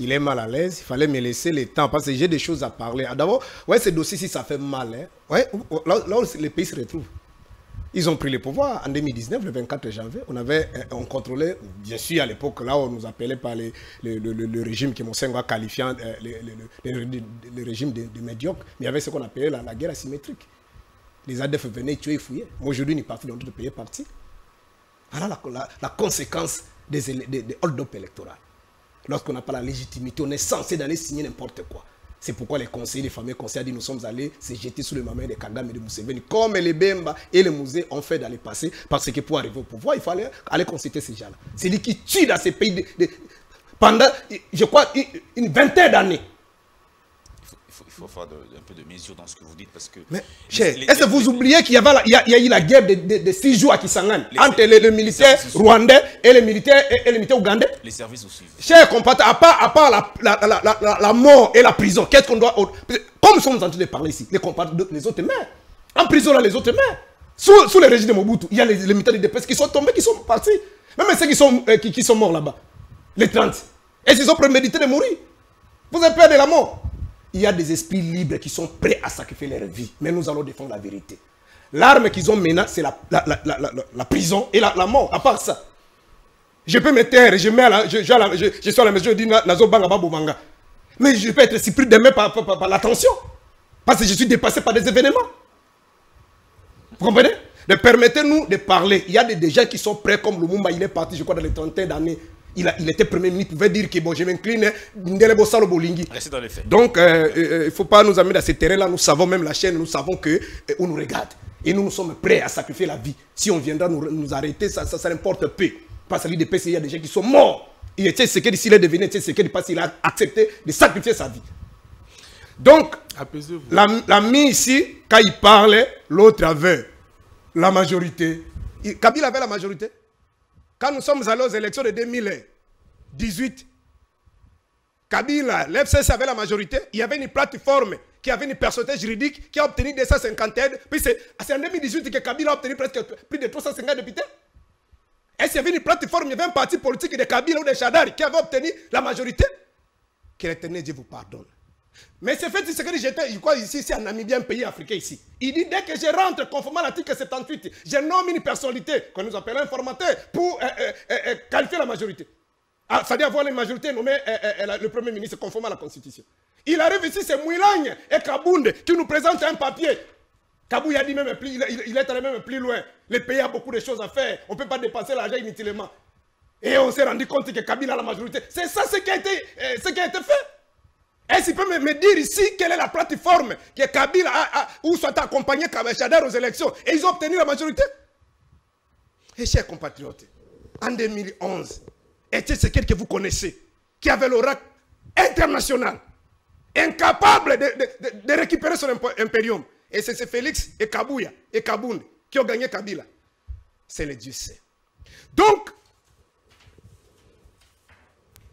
Il est mal à l'aise, il fallait me laisser le temps parce que j'ai des choses à parler. Ah, d'abord, ouais, ces dossiers, si ça fait mal, hein, ouais, là, là où les pays se retrouvent. Ils ont pris le pouvoir en deux mille dix-neuf, le vingt-quatre janvier. On avait, on contrôlait, bien sûr, à l'époque, là, on nous appelait par les, le, le, le, le régime que Mosengo a qualifié, euh, le, le, le, le régime de, de médiocre, mais il y avait ce qu'on appelait la, la guerre asymétrique. Les A D F venaient tuer et fouiller. Aujourd'hui, ils partent dans d'autres pays partis. Voilà la, la, la conséquence des, des, des hold-up électoraux. Lorsqu'on n'a pas la légitimité, on est censé d'aller signer n'importe quoi. C'est pourquoi les conseillers, les fameux conseillers, dit nous sommes allés se jeter sous le mamelin de Kagame et de Museveni, comme les Bemba et les Mouzé ont fait dans le passé, parce que pour arriver au pouvoir, il fallait aller consulter ces gens-là. C'est lui qui tue dans ces pays de, de, pendant, je crois, une, une vingtaine d'années. Il faut, il, faut, il faut faire de, un peu de mesure dans ce que vous dites, parce que... Est-ce que vous oubliez qu'il y, y, y a eu la guerre de, de, de six jours à Kisangani, entre les, les militaires les rwandais et les militaires, et, et les militaires ougandais? Les services aussi. Chers compatriotes, à part, à part la, la, la, la, la mort et la prison, qu'est-ce qu'on doit... Comme nous sommes en train de parler ici, les compatriotes, les autres mères, en prison là, les autres mères, sous, sous le régime de Mobutu, il y a les, les militaires de D P S qui sont tombés, qui sont partis. Même ceux qui sont, euh, qui, qui sont morts là-bas, les trente. Et ils ont prémédité de mourir. Vous avez peur de la mort? Il y a des esprits libres qui sont prêts à sacrifier leur vie. Mais nous allons défendre la vérité. L'arme qu'ils ont maintenant, c'est la, la, la, la, la, la prison et la, la mort. À part ça, je peux me taire, je, mets la, je, je, je, je suis à la maison, je dis Nazo Banga Babou Manga. Mais je peux être surpris demain par, par, par, par l'attention. Parce que je suis dépassé par des événements. Vous comprenez? Permettez-nous de parler. Il y a des, des gens qui sont prêts, comme Lumumba, il est parti, je crois, dans les trentaine d'années. Il, a, il était premier ministre, il pouvait dire que bon, je m'incline, restez dans les faits. Donc, euh, euh, il ne faut pas nous amener dans ces terrains-là. Nous savons, même la chaîne, nous savons qu'on euh, nous regarde. Et nous, nous sommes prêts à sacrifier la vie. Si on viendra nous, nous arrêter, ça, ça, ça n'importe peu. Parce que l'I D P, il y a des gens qui sont morts. Et Tshisekedi, s'il est devenu Tshisekedi, parce qu'il a accepté de sacrifier sa vie. Donc, l'ami ici, quand il parlait, l'autre avait la majorité. Il, Kabila avait la majorité. Quand nous sommes allés aux élections de deux mille dix-huit, Kabila, l'F C C avait la majorité. Il y avait une plateforme qui avait une personnalité juridique qui a obtenu deux cent cinquante-et-un. Puis c'est en deux mille dix-huit que Kabila a obtenu presque plus de trois cent cinquante députés. Est-ce qu'il y avait une plateforme, il y avait un parti politique de Kabila ou de Chadari qui avait obtenu la majorité? Que l'éternel Dieu vous pardonne. Mais c'est fait, c'est ce que j'étais, je crois, ici, c'est un Namibien, un pays africain ici. Il dit, dès que je rentre, conformément à l'article soixante-dix-huit, je nomme une personnalité, qu'on nous appelle informateur, pour euh, euh, euh, qualifier la majorité. Ah, ça veut dire avoir une majorité nommée euh, euh, le Premier ministre, conformément à la Constitution. Il arrive ici, c'est Mouilagne et Kabounde qui nous présentent un papier. Kabou a dit même plus, il, il, il est allé même plus loin. Le pays a beaucoup de choses à faire, on ne peut pas dépenser l'argent inutilement. Et on s'est rendu compte que Kabila a la majorité. C'est ça ce qui a été, euh, ce qui a été fait. Est-ce qu'il peut me dire ici quelle est la plateforme que Kabila a, a, ou soit accompagné Chadar aux élections et ils ont obtenu la majorité? Et chers compatriotes, en deux mille onze, était ce que vous connaissez, qui avait l'oracle international, incapable de, de, de, de récupérer son impérium. Et c'est Félix et Kabouya et Kabounde qui ont gagné Kabila. C'est le Dieu sait. Donc,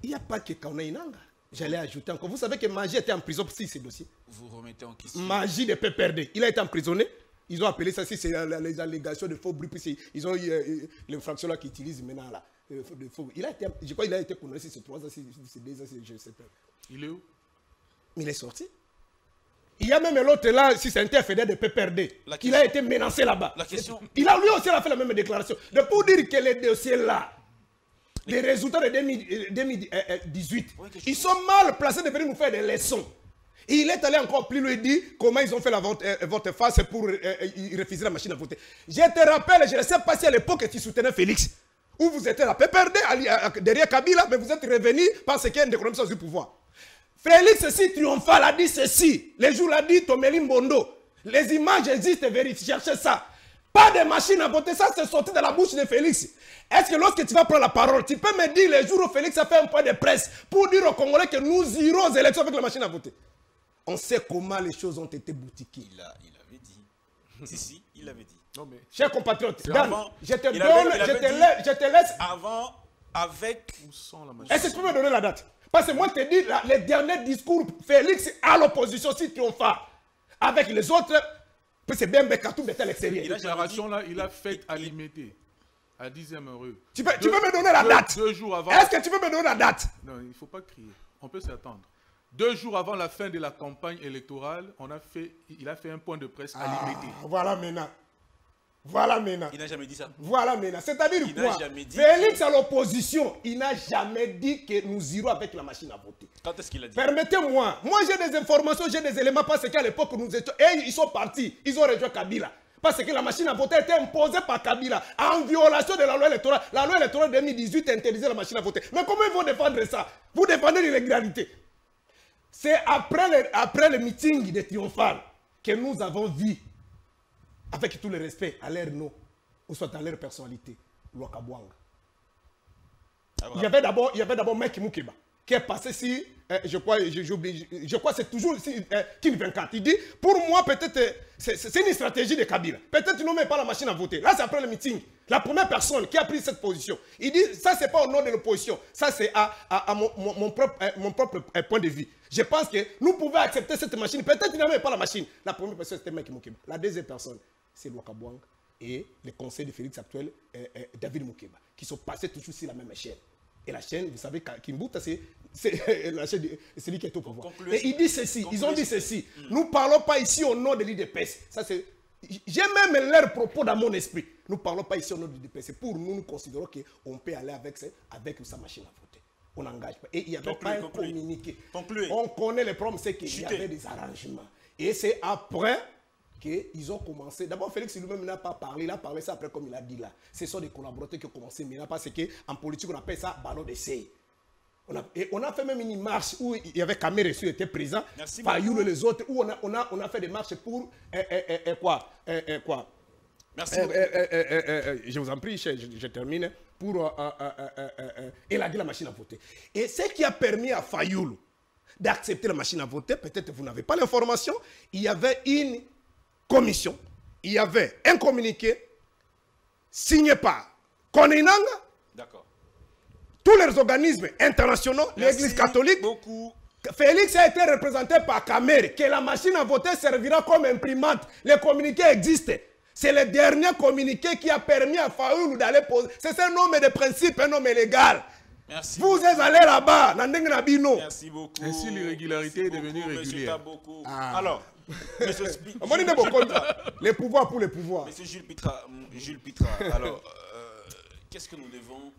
il n'y a pas que Corneille Nangaa. J'allais ajouter encore. Vous savez que Magie était en prison pour ces dossiers. Vous remettez en question. Magie de P P R D. Il a été emprisonné. Ils ont appelé ça, si c'est les allégations de faux bruit. Ils ont eu euh, l'infraction là qu'ils utilisent maintenant là. Euh, de faux. Il a été, je crois qu'il a été condamné ces trois ans, ces deux ans, je ne sais pas. Il est où? Il est sorti. Il y a même l'autre là, si c'est interfédé de P P R D, il a été menacé là-bas. La question. Il a lui aussi a fait la même déclaration. De pour dire que les dossiers là. Les résultats de deux mille dix-huit, oui, ils sont mal placés de venir nous faire des leçons. Et il est allé encore plus loin et dit comment ils ont fait la vote, euh, vote face pour euh, refuser la machine à voter. Je te rappelle, je ne sais pas si à l'époque tu soutenais Félix, ou vous étiez la P P R D derrière Kabila, mais vous êtes revenu parce qu'il y a une décolonisation du pouvoir. Félix, si triomphal, a dit ceci. Les jours l'a dit Tomeli Mbondo. Les images existent, vérifie, cherchez ça. Pas de machine à voter, ça c'est sorti de la bouche de Félix. Est-ce que lorsque tu vas prendre la parole, tu peux me dire les jours où Félix a fait un point de presse pour dire aux Congolais que nous irons aux élections avec la machine à voter? On sait comment les choses ont été boutiquées. Il, a, il avait dit. Si, si, il avait dit. Non, mais... Chers compatriotes, avant, je te donne, avait, je, te dit, je te laisse. Avant, avec ou sans la machine. Est-ce que tu peux me donner la date? Parce que moi, je te dis, là, les derniers discours, Félix à l'opposition, si triomphant, avec les autres, c'est bien Bekatou, mais à l'extérieur. La déclaration, là, il a fait Alimété, à dixième heureux. Tu peux, deux, tu peux me donner la deux, date? Deux jours avant. Est-ce que tu peux me donner la date? Non, il ne faut pas crier. On peut s'attendre. Deux jours avant la fin de la campagne électorale, on a fait, il a fait un point de presse à ah, Alimété. Voilà maintenant. Voilà maintenant. Il n'a jamais dit ça. Voilà maintenant. C'est-à-dire quoi? Félix que... à l'opposition, il n'a jamais dit que nous irons avec la machine à voter. Quand est-ce qu'il a dit? Permettez-moi. Moi, j'ai des informations, j'ai des éléments parce qu'à l'époque, nous étions... Et ils sont partis. Ils ont rejoint Kabila. Parce que la machine à voter était imposée par Kabila en violation de la loi électorale. La loi électorale deux mille dix-huit interdisait la machine à voter. Mais comment ils vont défendre ça? Vous défendez l'illégalité. C'est après le, après le meeting de Triomphal que nous avons vu, avec tout le respect, à leur nom, ou soit dans leur personnalité, Loakabouang. Ah, voilà. Il y avait d'abord, il y avait d'abord Mike Moukeba, qui est passé si, euh, je crois, je, j'oublie, je, je crois c'est toujours si, euh, Kim vingt-quatre. Il dit, pour moi, peut-être, euh, c'est une stratégie de Kabila. Peut-être qu'ils n'ont même pas la machine à voter. Là, c'est après le meeting. La première personne qui a pris cette position, il dit, ça, c'est pas au nom de l'opposition. Ça, c'est à, à, à mon, mon, mon propre, euh, mon propre euh, point de vue. Je pense que nous pouvons accepter cette machine. Peut-être qu'ils n'ont même pas la machine. La première personne, c'était Mike Moukeba. La deuxième personne, c'est Loakabouang et le conseil de Félix actuel, euh, euh, David Moukeba, qui sont passés toujours sur la même chaîne. Et la chaîne, vous savez, Kimbuta, c'est celui qui est au pouvoir. Et il dit ceci, concluez. Ils ont dit ceci. Mm. Nous ne parlons pas ici au nom de l'I D P S. J'ai même leur propos dans mon esprit. Nous ne parlons pas ici au nom de l'I D P S. Pour nous, nous considérons qu'on peut aller avec, avec sa machine à voter. On n'engage pas. Et il n'y avait concluez, pas concluez. un communiqué. Concluez. On connaît les problèmes, c'est qu'il y avait des arrangements. Et c'est après... qu'ils ont commencé. D'abord, Félix lui-même n'a pas parlé. Il a parlé ça après, comme il a dit là. Ce sont des collaborateurs qui ont commencé. Mais là, parce qu'en politique, on appelle ça ballon d'essai. On a, et on a fait même une marche où il y avait Kamerhe qui était présent. Fayulu et les autres. Où on a, on a, on a fait des marches pour. Eh, eh, eh, eh, quoi, eh, eh, quoi Merci. Eh, eh, eh, eh, eh, eh, je vous en prie, je, je, je termine. Pour euh, euh, euh, euh, euh, élaguer la machine à voter. Et ce qui a permis à Fayulu d'accepter la machine à voter, peut-être vous n'avez pas l'information, il y avait une. Commission, il y avait un communiqué signé par Corneille Nangaa, d'accord, tous les organismes internationaux, l'Église catholique. Beaucoup. Félix a été représenté par Kamerhe, que la machine à voter servira comme imprimante. Les communiqués existent. C'est le dernier communiqué qui a permis à Fayulu d'aller poser. C'est un homme de principe, un homme légal. Merci. Vous êtes allé là-bas, Nandengabino. Merci beaucoup. Ainsi, l'irrégularité est devenue régulière. Ah. Alors. Monsieur les pouvoirs pour les pouvoirs. Monsieur Jules Pitra, Jules Pitra, alors, euh, qu'est-ce que nous devons...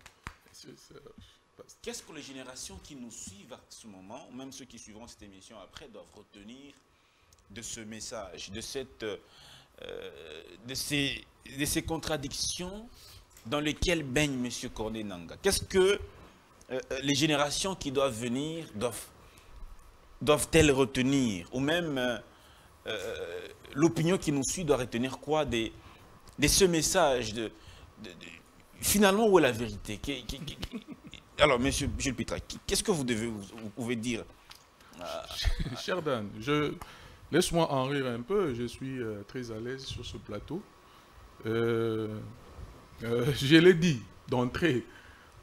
Qu'est-ce que les générations qui nous suivent à ce moment, même ceux qui suivront cette émission après, doivent retenir de ce message, de, cette, euh, de, ces, de ces contradictions dans lesquelles baigne Monsieur Corneille Nangaa? Qu'est-ce que euh, les générations qui doivent venir doivent, doivent-elles retenir? Ou même... Euh, Euh, l'opinion qui nous suit doit retenir quoi de ce message de, de, de, finalement, où est la vérité qui, qui, qui, alors, monsieur Jules Pitra, qu'est-ce que vous, devez, vous, vous pouvez dire euh, Cher Dan, je, laisse-moi en rire un peu. Je suis euh, très à l'aise sur ce plateau. Euh, euh, je l'ai dit d'entrée,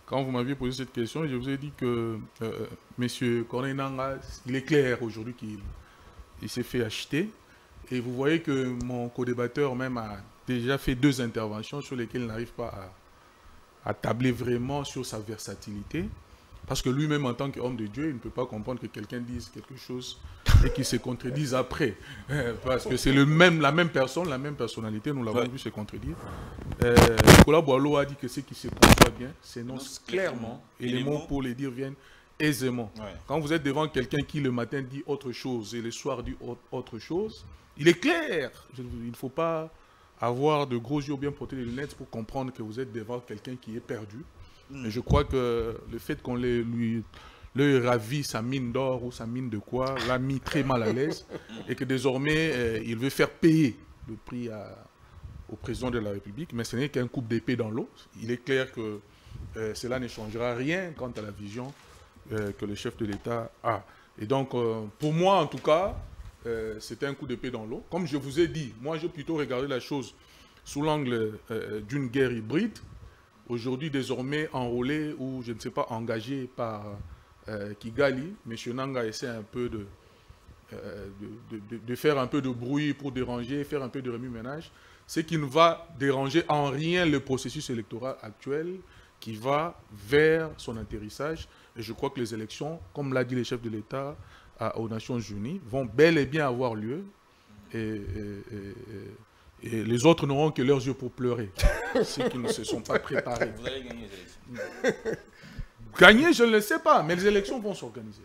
quand vous m'aviez posé cette question, je vous ai dit que euh, monsieur Corneille Nangaa, il est clair aujourd'hui qu'il... Il s'est fait acheter. Et vous voyez que mon co-débatteur même a déjà fait deux interventions sur lesquelles il n'arrive pas à, à tabler vraiment sur sa versatilité. Parce que lui-même, en tant qu'homme de Dieu, il ne peut pas comprendre que quelqu'un dise quelque chose et qu'il se contredise après. Parce que c'est même, la même personne, la même personnalité, nous l'avons ouais. vu se contredire. Euh, Nicolas Boileau a dit que ce qui se conçoit bien s'énonce clairement. Et, et les mots, mots pour les dire viennent aisément. Ouais. Quand vous êtes devant quelqu'un qui le matin dit autre chose et le soir dit autre chose, il est clair. Il ne faut pas avoir de gros yeux bien porter les lunettes pour comprendre que vous êtes devant quelqu'un qui est perdu. Mmh. Et je crois que le fait qu'on les lui... le ravi sa mine d'or ou sa mine de quoi, l'a mis très mal à l'aise et que désormais, euh, il veut faire payer le prix à, au président de la République, mais ce n'est qu'un coup d'épée dans l'eau. Il est clair que euh, cela ne changera rien quant à la vision euh, que le chef de l'État a. Et donc, euh, pour moi en tout cas, euh, c'était un coup d'épée dans l'eau. Comme je vous ai dit, moi j'ai plutôt regardé la chose sous l'angle euh, d'une guerre hybride, aujourd'hui désormais enrôlée ou je ne sais pas engagée par... Euh, Kigali, M. Nangaa essaie un peu de, euh, de, de, de faire un peu de bruit pour déranger, faire un peu de remue-ménage, ce qui ne va déranger en rien le processus électoral actuel qui va vers son atterrissage. Et je crois que les élections, comme l'a dit le chef de l'État aux Nations Unies, vont bel et bien avoir lieu et, et, et, et les autres n'auront que leurs yeux pour pleurer, ceux qui ne se sont pas préparés. Vous allez gagner les élections. Gagner, je ne le sais pas, mais les élections vont s'organiser.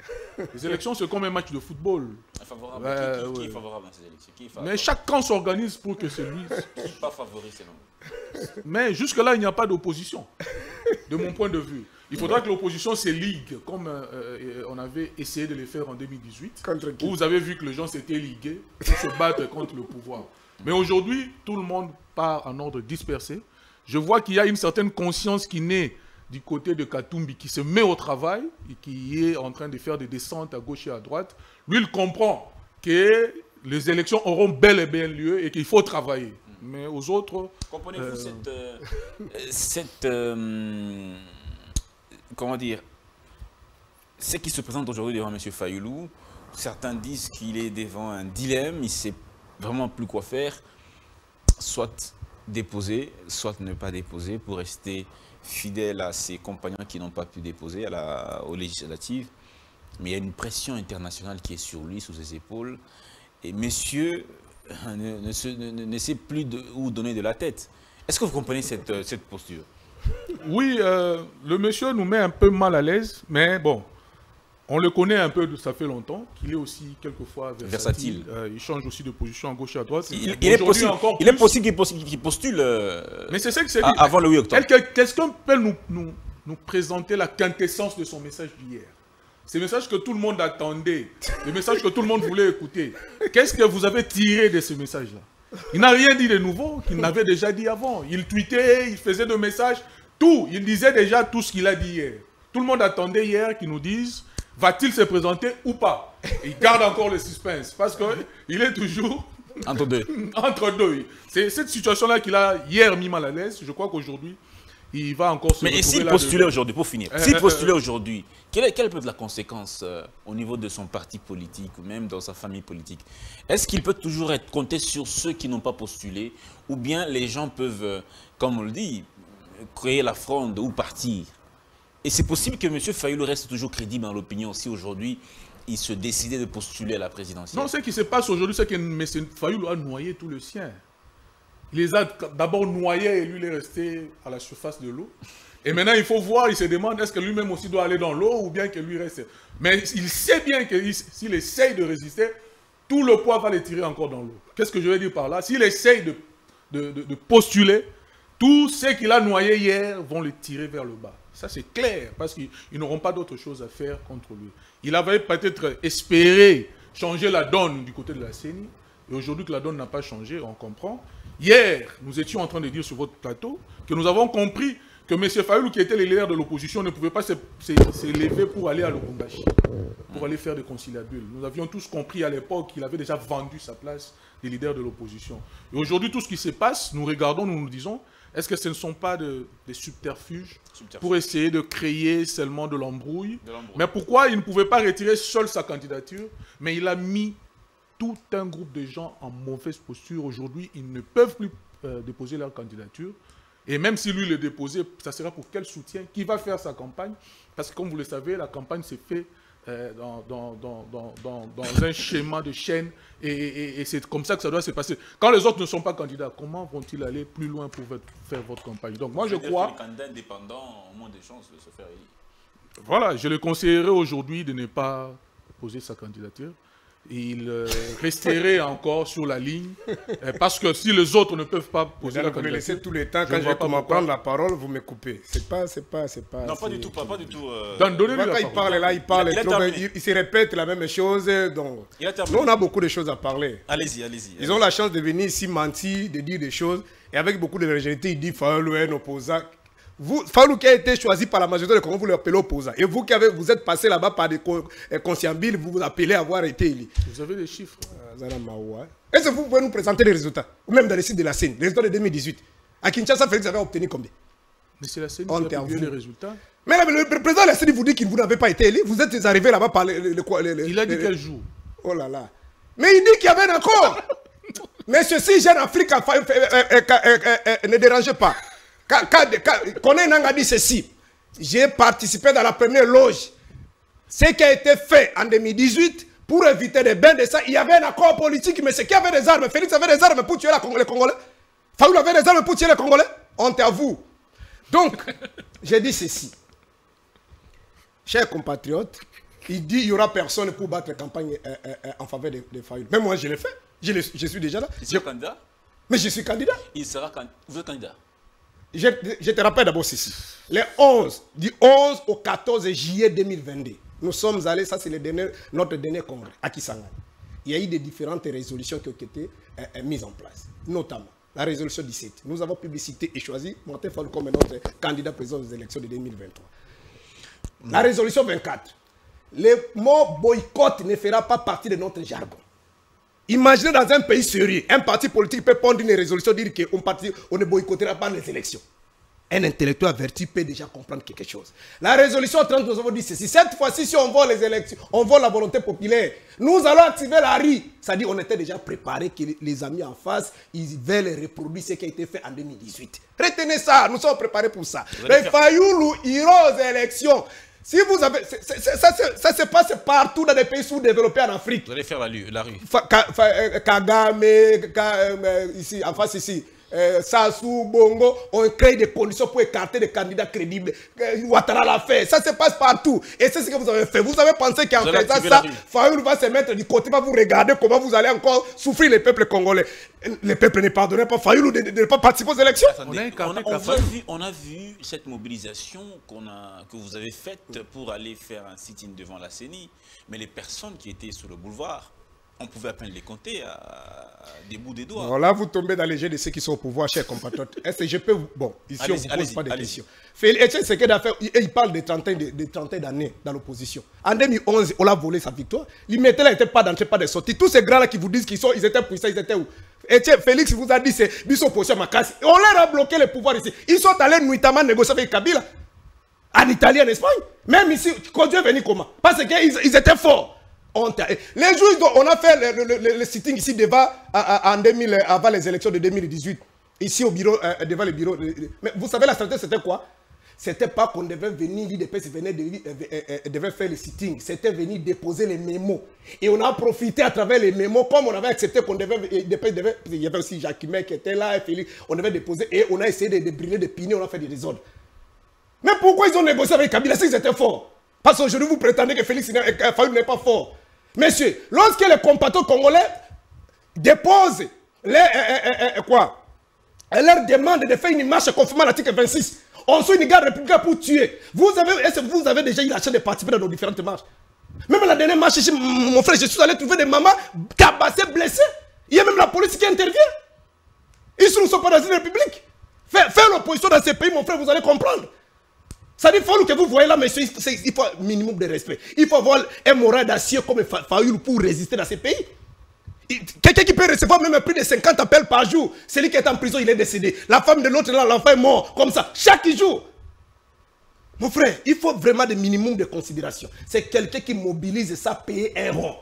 Les élections, c'est comme un match de football. Favorable, euh, qui, qui, qui ouais. est favorable à ces élections qui est favorable. Mais chaque camp s'organise pour que celui... pas favori, c'est non. Mais jusque-là, il n'y a pas d'opposition, de mon point de vue. Il faudra ouais. que l'opposition se ligue, comme euh, on avait essayé de le faire en deux mille dix-huit, où vous avez vu que les gens s'étaient ligués pour se battre contre le pouvoir. Mais aujourd'hui, tout le monde part en ordre dispersé. Je vois qu'il y a une certaine conscience qui naît du côté de Katumbi qui se met au travail et qui est en train de faire des descentes à gauche et à droite. Lui, il comprend que les élections auront bel et bien lieu et qu'il faut travailler. Mais aux autres... Comprenez-vous euh... cette... Euh, cette euh, comment dire, ce qui se présente aujourd'hui devant M. Fayulu, certains disent qu'il est devant un dilemme, il ne sait vraiment plus quoi faire, soit déposer, soit ne pas déposer pour rester... fidèle à ses compagnons qui n'ont pas pu déposer à la, aux législatives. Mais il y a une pression internationale qui est sur lui, sous ses épaules. Et monsieur ne, ne, se, ne, ne sait plus de, où donner de la tête. Est-ce que vous comprenez cette, cette posture? Oui, euh, le monsieur nous met un peu mal à l'aise, mais bon, on le connaît un peu, ça fait longtemps, qu'il est aussi quelquefois versatile. versatile. Euh, il change aussi de position à gauche et à droite. Il, il, il est possible qu'il postule, postule, qu postule euh, mais c'est ça que c'est avant le huit octobre. Qu'est-ce qu'on peut nous, nous, nous présenter la quintessence de son message d'hier? C'est le message que tout le monde attendait, le message que tout le monde voulait écouter. Qu'est-ce que vous avez tiré de ce message-là? Il n'a rien dit de nouveau qu'il n'avait déjà dit avant. Il tweetait, il faisait des messages, tout. Il disait déjà tout ce qu'il a dit hier. Tout le monde attendait hier qu'il nous dise... va-t-il se présenter ou pas? Il garde encore le suspense parce qu'il est toujours entre deux. entre deux. C'est cette situation-là qu'il a hier mis mal à l'aise. Je crois qu'aujourd'hui, il va encore se... Mais et s'il postulait aujourd'hui, pour finir, euh, s'il postulait euh, aujourd'hui, quelle, quelle peut être la conséquence euh, au niveau de son parti politique ou même dans sa famille politique? Est-ce qu'il peut toujours être compté sur ceux qui n'ont pas postulé ou bien les gens peuvent, euh, comme on le dit, créer la fronde ou partir? Et c'est possible que M. Fayulu reste toujours crédible dans l'opinion si aujourd'hui il se décidait de postuler à la présidentielle. Non, ce qui se passe aujourd'hui, c'est que M. Fayulu a noyé tout le sien. Il les a d'abord noyés et lui, il est resté à la surface de l'eau. Et maintenant, il faut voir, il se demande, est-ce que lui-même aussi doit aller dans l'eau ou bien que lui reste. Mais il sait bien que s'il essaye de résister, tout le poids va le tirer encore dans l'eau. Qu'est-ce que je veux dire par là? S'il essaye de, de, de, de postuler, tous ceux qu'il a noyés hier vont le tirer vers le bas. Ça, c'est clair, parce qu'ils n'auront pas d'autre chose à faire contre lui. Il avait peut-être espéré changer la donne du côté de la C E N I, et aujourd'hui que la donne n'a pas changé, on comprend. Hier, nous étions en train de dire sur votre plateau que nous avons compris que M. Fayulu, qui était le leader de l'opposition, ne pouvait pas se, se, se lever pour aller à Lubumbashi, pour aller faire des conciliabules. Nous avions tous compris à l'époque qu'il avait déjà vendu sa place des leaders de l'opposition. Et aujourd'hui, tout ce qui se passe, nous regardons, nous nous disons, est-ce que ce ne sont pas de, des subterfuges, subterfuges pour essayer de créer seulement de l'embrouille? Mais pourquoi il ne pouvait pas retirer seul sa candidature? Mais il a mis tout un groupe de gens en mauvaise posture. Aujourd'hui, ils ne peuvent plus euh, déposer leur candidature. Et même si lui le déposait, ça sera pour quel soutien? Qui va faire sa campagne? Parce que comme vous le savez, la campagne s'est faite euh, dans, dans, dans, dans, dans, dans un schéma de chaîne. Et, et, et c'est comme ça que ça doit se passer. Quand les autres ne sont pas candidats, comment vont-ils aller plus loin pour faire votre campagne? Donc moi je crois... Que les candidats indépendants ont moins de chances de se faire élire. Voilà, je le conseillerais aujourd'hui de ne pas poser sa candidature. Il euh, resterait encore sur la ligne, euh, parce que si les autres ne peuvent pas poser là, la vous candidature... Vous me laissez tout le temps, quand je vais prendre la parole, vous me coupez. C'est pas, c'est pas, c'est pas... Non, pas du tout, pas, pas du tout... Euh... Donc, donnez-lui la parole. Il parle là, il parle, il, il, trop, il, il se répète la même chose, donc... Nous, on a beaucoup de choses à parler. Allez-y, allez-y. Ils allez ont la chance de venir ici mentir, de dire des choses, et avec beaucoup de légèreté, il dit « Fayulu est un opposant ». Vous, Fayulu qui a été choisi par la majorité de Congo, vous l'appelez opposant. Et vous qui avez, vous êtes passé là-bas par des consciences-billes, vous vous appelez à avoir été élu. Vous avez des chiffres. Est-ce que vous pouvez nous présenter les résultats? Ou même dans le site de la C E N I, les résultats de deux mille dix-huit. À Kinshasa, Félix avait obtenu combien? Mais c'est la C E N I qui a publié les résultats. Mais là, le président de la C E N I vous dit que vous n'avez pas été élu. Vous êtes arrivé là-bas par les, les, les, les... Il a dit les, quel jour? Oh là là. Mais il dit qu'il y avait un accord. Mais ceci, Jeune Afrique, ne dérangez pas. Corneille Nangaa dit ceci: j'ai participé dans la première loge. Ce qui a été fait en deux mille dix-huit pour éviter des bains de sang, il y avait un accord politique, mais ce qui avait des armes, Félix avait des armes pour tuer les Congolais. Fayulu avait des armes pour tuer les Congolais. Honte à vous. Donc, j'ai dit ceci. Chers compatriotes, il dit qu'il n'y aura personne pour battre la campagne euh, euh, euh, en faveur de, de Fayulu. Mais moi, je l'ai fait. Je, le, je suis déjà là. Je suis candidat. Mais je suis candidat. Il sera candidat. Vous êtes candidat. Je, je te rappelle d'abord ceci. Les onze, du onze au quatorze juillet deux mille vingt-deux, nous sommes allés, ça c'est le dernier, notre dernier congrès, à Kisangani. Il y a eu des différentes résolutions qui ont été euh, mises en place, notamment la résolution dix-sept. Nous avons publicité et choisi Martin Fayulu comme notre candidat président des élections de deux mille vingt-trois. La résolution vingt-quatre. Le mot boycott ne fera pas partie de notre jargon. Imaginez dans un pays sérieux, un parti politique peut prendre une résolution, dire qu'on ne boycottera pas les élections. Un intellectuel averti peut déjà comprendre quelque chose. La résolution trente, nous avons dit ceci. Cette fois-ci, si on vole les élections, on vole la volonté populaire, nous allons activer la R I. C'est-à-dire qu'on était déjà préparé que les amis en face, ils veulent reproduire ce qui a été fait en deux mille dix-huit. Retenez ça, nous sommes préparés pour ça. Les Fayulu iront aux élections. Si vous avez, c est, c est, ça, ça se passe partout dans les pays sous-développés en Afrique. Vous allez faire la, la rue. Fa, ka, fa, euh, Kagame, euh, ici, en face ici, euh, Sassou, Bongo, on crée des conditions pour écarter des candidats crédibles. Euh, Ouattara l'a fait. Ça se passe partout. Et c'est ce que vous avez fait. Vous avez pensé qu'en faisant ça, Fayulu va se mettre du côté, va vous regarder comment vous allez encore souffrir les peuples congolais. Les peuples ne pardonnent pas Fayulu de ne pas participer aux élections. Attendez, on, a, on, a vu, on a vu cette mobilisation qu'on a, que vous avez faite pour aller faire un sit-in devant la C E N I, mais les personnes qui étaient sur le boulevard, on pouvait à peine les compter à, à des bouts des doigts. Alors là, vous tombez dans les jeux de ceux qui sont au pouvoir, chers compatriotes. Est-ce que je peux vous... Bon, ici, on ne vous pose pas de questions. Félix Tshisekedi, il parle de trentaine de, d'années dans l'opposition. En deux mille onze, on a volé sa victoire. L'Imété n'était pas d'entrée, pas de sortie. Tous ces grands-là qui vous disent qu'ils sont, ils étaient puissants, ils étaient où? Et Félix vous a dit, c'est ils sont opposés à ma casse. On leur a bloqué le pouvoir ici. Ils sont allés nuitamment négocier avec Kabila. En Italie, en Espagne. Même ici, quand Dieu est venu comment? Parce qu'ils ils étaient forts. Les jours, on a fait le, le, le, le sitting ici devant, en deux mille, avant les élections de deux mille dix-huit. Ici au bureau, devant le bureau. Mais vous savez, la stratégie, c'était quoi? C'était pas qu'on devait venir, l'I D P S venait de, euh, euh, devait faire le sitting. C'était venir déposer les mémos. Et on a profité à travers les mémos, comme on avait accepté qu'on devait, devait... Il y avait aussi Jacquemin qui était là, et Félix. On devait déposer et on a essayé de, de brûler, de piner, on a fait des désordres. Mais pourquoi ils ont négocié avec Kabila si ils étaient forts? Parce qu'aujourd'hui, vous prétendez que Félix Fayulu n'est pas fort. Messieurs, lorsque les compatriotes congolais déposent les, euh, euh, euh, quoi, leur demande de faire une marche conformément à l'article vingt-six, on suit une garde républicaine pour tuer. Vous avez, est-ce que vous avez déjà eu la chance de participer dans nos différentes marches? Même la dernière marche, mon frère, je suis allé trouver des mamans cabassées, blessées. Il y a même la police qui intervient. Ils ne sont pas dans une république. Faire l'opposition dans ces pays, mon frère, vous allez comprendre. Ça dit, Fayulu que vous voyez là, monsieur, il faut un minimum de respect. Il faut avoir un moral d'acier comme Fayulu pour résister dans ces pays. Quelqu'un qui peut recevoir même plus de cinquante appels par jour, celui qui est en prison, il est décédé. La femme de l'autre, là, l'enfant est mort, comme ça, chaque jour. Mon frère, il faut vraiment des minimums de considération. C'est quelqu'un qui mobilise ça, payer un rond.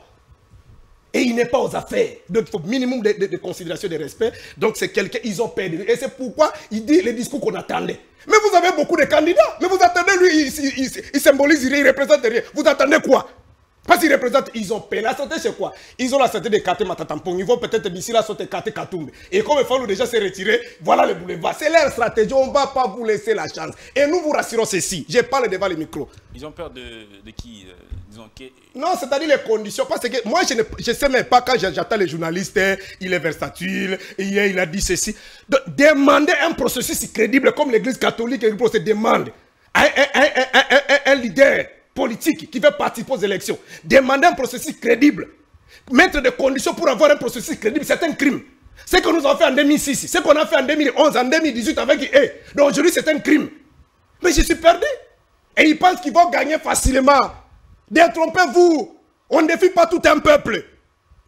Et il n'est pas aux affaires. Donc, il faut minimum de, de, de considération, de respect. Donc, c'est quelqu'un, ils ont perdu. Et c'est pourquoi il dit les discours qu'on attendait. Mais vous avez beaucoup de candidats. Mais vous attendez, lui, il, il, il, il symbolise, il ne représente rien. Vous attendez quoi? Parce qu'ils représentent, ils ont payé. La santé, c'est quoi? Ils ont la santé de Kate Matatampong. Ils vont peut-être d'ici la santé Kate Katoum. Et comme il faut déjà se retirer, voilà le boulevard. C'est leur stratégie. On ne va pas vous laisser la chance. Et nous vous rassurons ceci. Je parle devant les micros. Ils ont peur de, de qui euh, disons, que... Non, c'est-à-dire les conditions. Parce que moi, je ne je sais même pas quand j'attends les journalistes. Il est versatile. Hier, il a dit ceci. De, demander un processus crédible comme l'Église catholique se demande à un, un, un, un, un, un, un leader politique qui veut participer aux élections, demander un processus crédible, mettre des conditions pour avoir un processus crédible, c'est un crime. Ce que nous avons fait en deux mille six, ce qu'on a fait en deux mille onze, en deux mille dix-huit avec eux, donc aujourd'hui c'est un crime. Mais je suis perdu. Et ils pensent qu'ils vont gagner facilement. Détrompez-vous. On ne défie pas tout un peuple.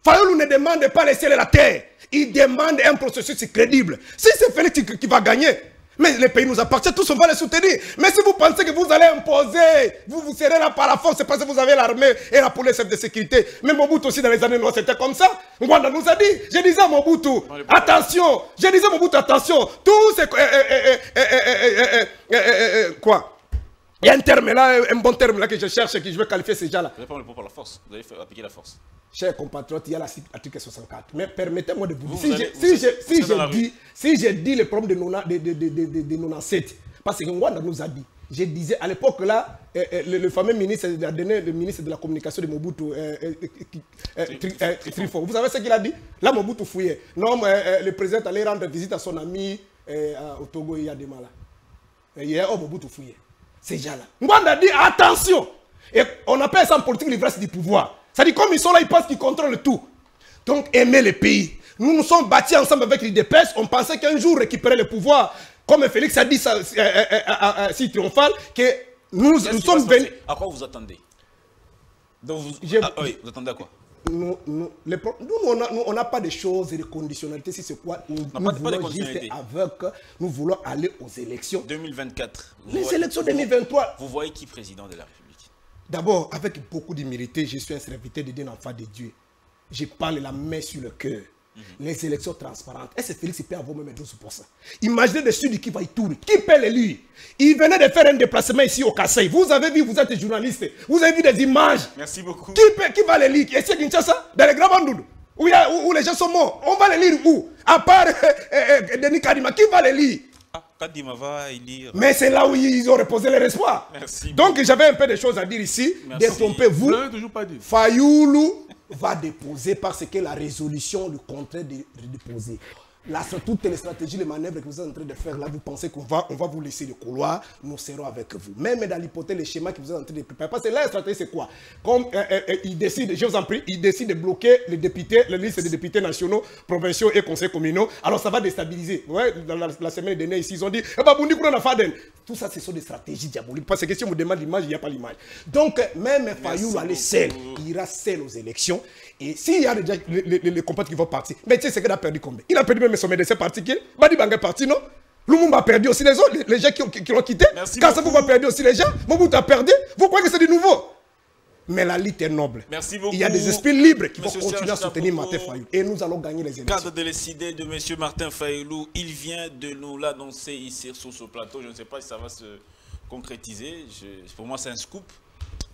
Fayulu ne demande pas les ciels et la terre. Il demande un processus crédible. Si c'est Félix qui va gagner, mais le pays nous appartient, tous on va les soutenir. Mais si vous pensez que vous allez imposer, vous vous serez là par la force, c'est parce que vous avez l'armée et la police de sécurité. Mais Mobutu aussi dans les années noires, c'était comme ça. Mwanda nous a dit, je disais à Mobutu, attention, je disais à Mobutu, attention, tout c'est... Quoi? Il y a un terme là, un bon terme là que je cherche, que je vais qualifier ces gens-là. Vous n'avez pas le pouvoir par la force, vous allez appliquer la force. Chers compatriotes, il y a l'article soixante-quatre. Mais permettez-moi de vous, vous dire, si j'ai si si dit, si dit le problème de, de, de, de, de, de quatre-vingt-dix-sept, parce que Rwanda nous a dit, je disais à l'époque là, euh, euh, le, le fameux ministre, il a donné le ministre de la communication de Mobutu, euh, euh, euh, tri, tri, euh, Trifon. Vous savez ce qu'il a dit? Là, Mobutu fouillait. Non, mais, euh, le président allait rendre visite à son ami euh, à, au Togo, il y a des malades. Il y a oh, Mobutu fouillait. Ces gens-là. Rwanda a dit, attention! Et on appelle ça en politique l'ivresse du pouvoir. Ça dit, comme ils sont là, ils pensent qu'ils contrôlent tout. Donc, aimer le pays. Nous nous sommes bâtis ensemble avec l'I D P S. On pensait qu'un jour, récupérer le pouvoir. Comme Félix a dit, ça, euh, euh, euh, euh, si triomphal, que nous, nous sommes venus... À quoi vous attendez? Donc vous... Je... Ah, oui, vous attendez à quoi? Nous, nous, les... nous, on n'a pas de choses et de conditionnalités. Si c'est quoi? Nous, non, nous pas, voulons pas juste avec... Nous voulons aller aux élections. deux mille vingt-quatre. Les voyez, élections deux mille vingt-trois. Vous, vous voyez qui président de la République? D'abord, avec beaucoup d'humilité, je suis un serviteur de Dieu, un enfant de Dieu. Je parle la main sur le cœur. Mm-hmm. Les élections transparentes. Et c'est Félix qui peut avoir même douze pour cent. Imaginez le sud qui va y tourner. Qui peut l'élire? Il venait de faire un déplacement ici au Kassai. Vous avez vu, vous êtes journaliste. Vous avez vu des images. Merci beaucoup. Qui, peut, qui va l'élire? Et c'est Kinshasa? Dans les grands bandoudous où, où, où les gens sont morts. On va l'élire où? À part euh, euh, euh, Denis Kadima. Qui va l'élire? Mais c'est là où ils ont reposé leur espoir. Merci. Donc j'avais un peu de choses à dire ici. Détrompez-vous. Fayulu va déposer parce que la résolution du contraire de déposer. Là, toutes les stratégies, les manœuvres que vous êtes en train de faire, là, vous pensez qu'on va, on va vous laisser le couloir, nous serons avec vous. Même dans l'hypothèse, les schémas que vous êtes en train de préparer. Parce que là, la stratégie, c'est quoi? Comme euh, euh, ils décident, je vous en prie, ils décident de bloquer les députés, les listes des députés nationaux, provinciaux et conseils communaux. Alors, ça va déstabiliser. Ouais, dans la, la semaine dernière, ici, ils ont dit, eh ben, Boundi, Kourana, Faden. Tout ça, ce sont des stratégies diaboliques. Parce que si on vous demande l'image, il n'y a pas l'image. Donc, même Fayulu allait seul, il ira seul aux élections. Et s'il y a déjà les, les, les, les compatriotes qui vont partir, mais tu sais, c'est qu'il a perdu combien? Il a perdu même son médecin particulier. Badi Banga est parti, non? Lumumba a perdu aussi les autres, les, les gens qui, qui, qui l'ont quitté. Kassamba va perdre aussi les gens. Mobutu a perdu. Vous croyez que c'est du nouveau? Mais la lutte est noble. Merci beaucoup. Il y a des esprits libres qui Monsieur vont continuer Serge à soutenir Taboko. Martin Fayulu. Et nous allons gagner les élections. Cadre de l'idée de Monsieur Martin Fayulu, il vient de nous l'annoncer ici sur ce plateau. Je ne sais pas si ça va se concrétiser. Je, pour moi, c'est un scoop.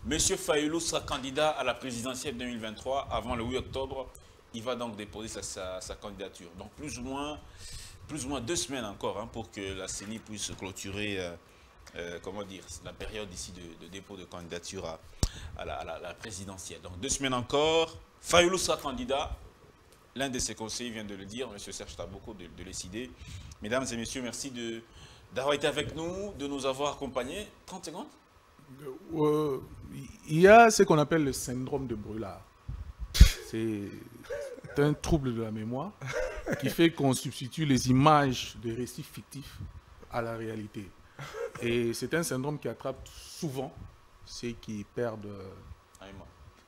Monsieur Fayulu sera candidat à la présidentielle deux mille vingt-trois avant le huit octobre. Il va donc déposer sa, sa, sa candidature. Donc plus ou moins, plus ou moins deux semaines encore hein, pour que la C E N I puisse clôturer euh, euh, comment dire, la période ici de, de dépôt de candidature à, à, la, à, la, à la présidentielle. Donc deux semaines encore, Fayulu sera candidat. L'un de ses conseillers vient de le dire, Monsieur Serge Taboko de, de l'E C D. Mesdames et messieurs, merci d'avoir été avec nous, de nous avoir accompagnés. trente secondes. Il euh, y a ce qu'on appelle le syndrome de Brûlard. C'est un trouble de la mémoire qui fait qu'on substitue les images de récits fictifs à la réalité. Et c'est un syndrome qui attrape souvent ceux qui perdent,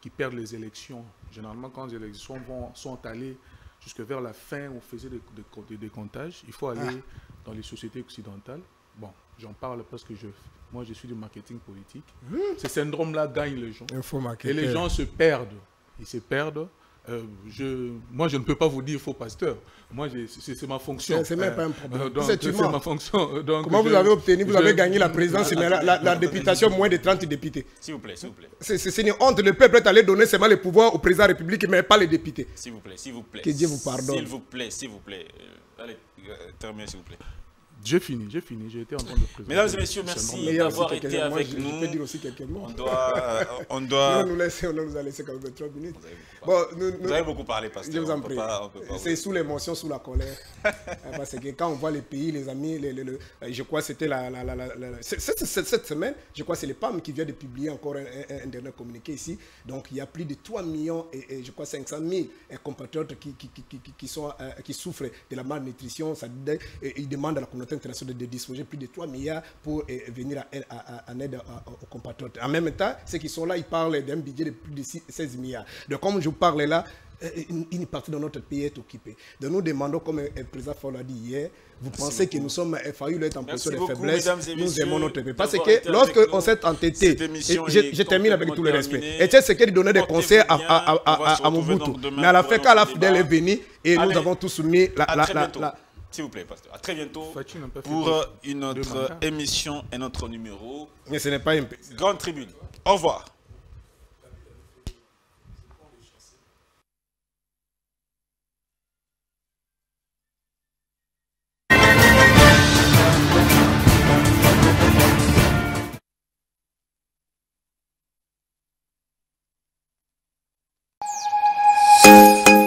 qui perdent les élections. Généralement, quand les élections vont, sont allées jusque vers la fin, on faisait des, des, des comptages. Il faut aller dans les sociétés occidentales. Bon, j'en parle parce que je... Moi, je suis du marketing politique. Mmh. Ce syndrome-là gagne les gens. Et les gens se perdent. Ils se perdent Euh, je, moi, je ne peux pas vous dire faux pasteur. Moi, c'est ma fonction. C'est même pas un problème. Euh, c'est ma fonction. Donc, Comment je, vous avez obtenu, vous je, avez gagné la présidence, la, la, la, la députation, moins de trente députés. S'il vous plaît, s'il vous plaît. C'est une honte. Le peuple est allé donner seulement les pouvoirs au président de la République, mais pas les députés. S'il vous plaît, s'il vous plaît. Que Dieu vous pardonne. S'il vous plaît, s'il vous plaît. Euh, allez, terminez, s'il vous plaît. J'ai fini, j'ai fini, j'ai été en train de présenter. Mesdames et messieurs, merci d'avoir été avec moi, nous. Je peux dire aussi quelques mots. On doit... On doit... nous, nous laisser, on nous a laissé quand même trois minutes. Vous avez beaucoup, bon, nous, nous... Vous avez beaucoup parlé, pasteur. Je vous en prie. C'est sous l'émotion, sous la colère. Parce que quand on voit les pays, les amis, les, les, les, les, je crois que c'était la... la, la, la, la cette, cette, cette semaine, je crois que c'est les P A M qui vient de publier encore un, un, un dernier communiqué ici. Donc il y a plus de trois millions et, et je crois cinq cent mille compatriotes qui, qui, qui, qui, qui, sont, euh, qui souffrent de la malnutrition. Ça, et, ils demandent à la communauté internationale de disposer plus de trois milliards pour eh, venir en à, à, à, à aide à, aux compatriotes. En même temps, ceux qui sont là, ils parlent d'un budget de plus de seize milliards. Donc, comme je vous parle là, une, une partie de notre pays est occupée. Donc, nous demandons, comme le président Ford l'a dit hier, vous Merci pensez beaucoup. que nous sommes F A U est en position de faiblesse, nous aimons notre pays. Parce que lorsque on s'est entêté, je, je termine avec tout le respect, et c'est ce qu'il donnait des conseils à, à, à, à, à Mobutu. Mais à la fin, quand la fidèle est venue, et Allez, nous avons tous soumis la... la, la, la S'il vous plaît, pasteur. À très bientôt pour une autre émission et notre numéro. Mais ce n'est pas une grande tribune. Au revoir.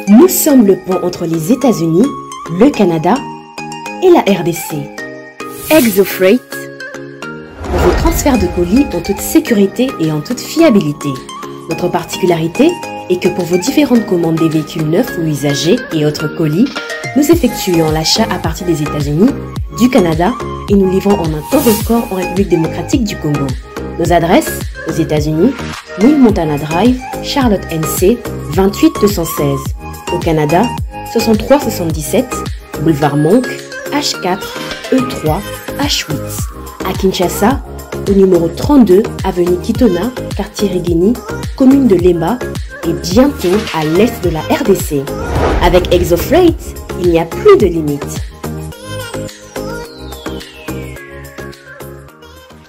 Nous sommes le pont entre les États-Unis, le Canada et la R D C. Exofreight, vos transferts de colis en toute sécurité et en toute fiabilité. Notre particularité est que pour vos différentes commandes des véhicules neufs ou usagés et autres colis, nous effectuons l'achat à partir des États-Unis, du Canada et nous livrons en un temps record en République démocratique du Congo. Nos adresses aux États-Unis, New Montana Drive, Charlotte N C, vingt-huit deux cent seize. Au Canada, soixante-trois soixante-dix-sept, boulevard Monk, H quatre, E trois, H huit. À Kinshasa, au numéro trente-deux, avenue Kitona, quartier Rigini, commune de Lema, et bientôt à l'est de la R D C. Avec Exofreight, il n'y a plus de limite.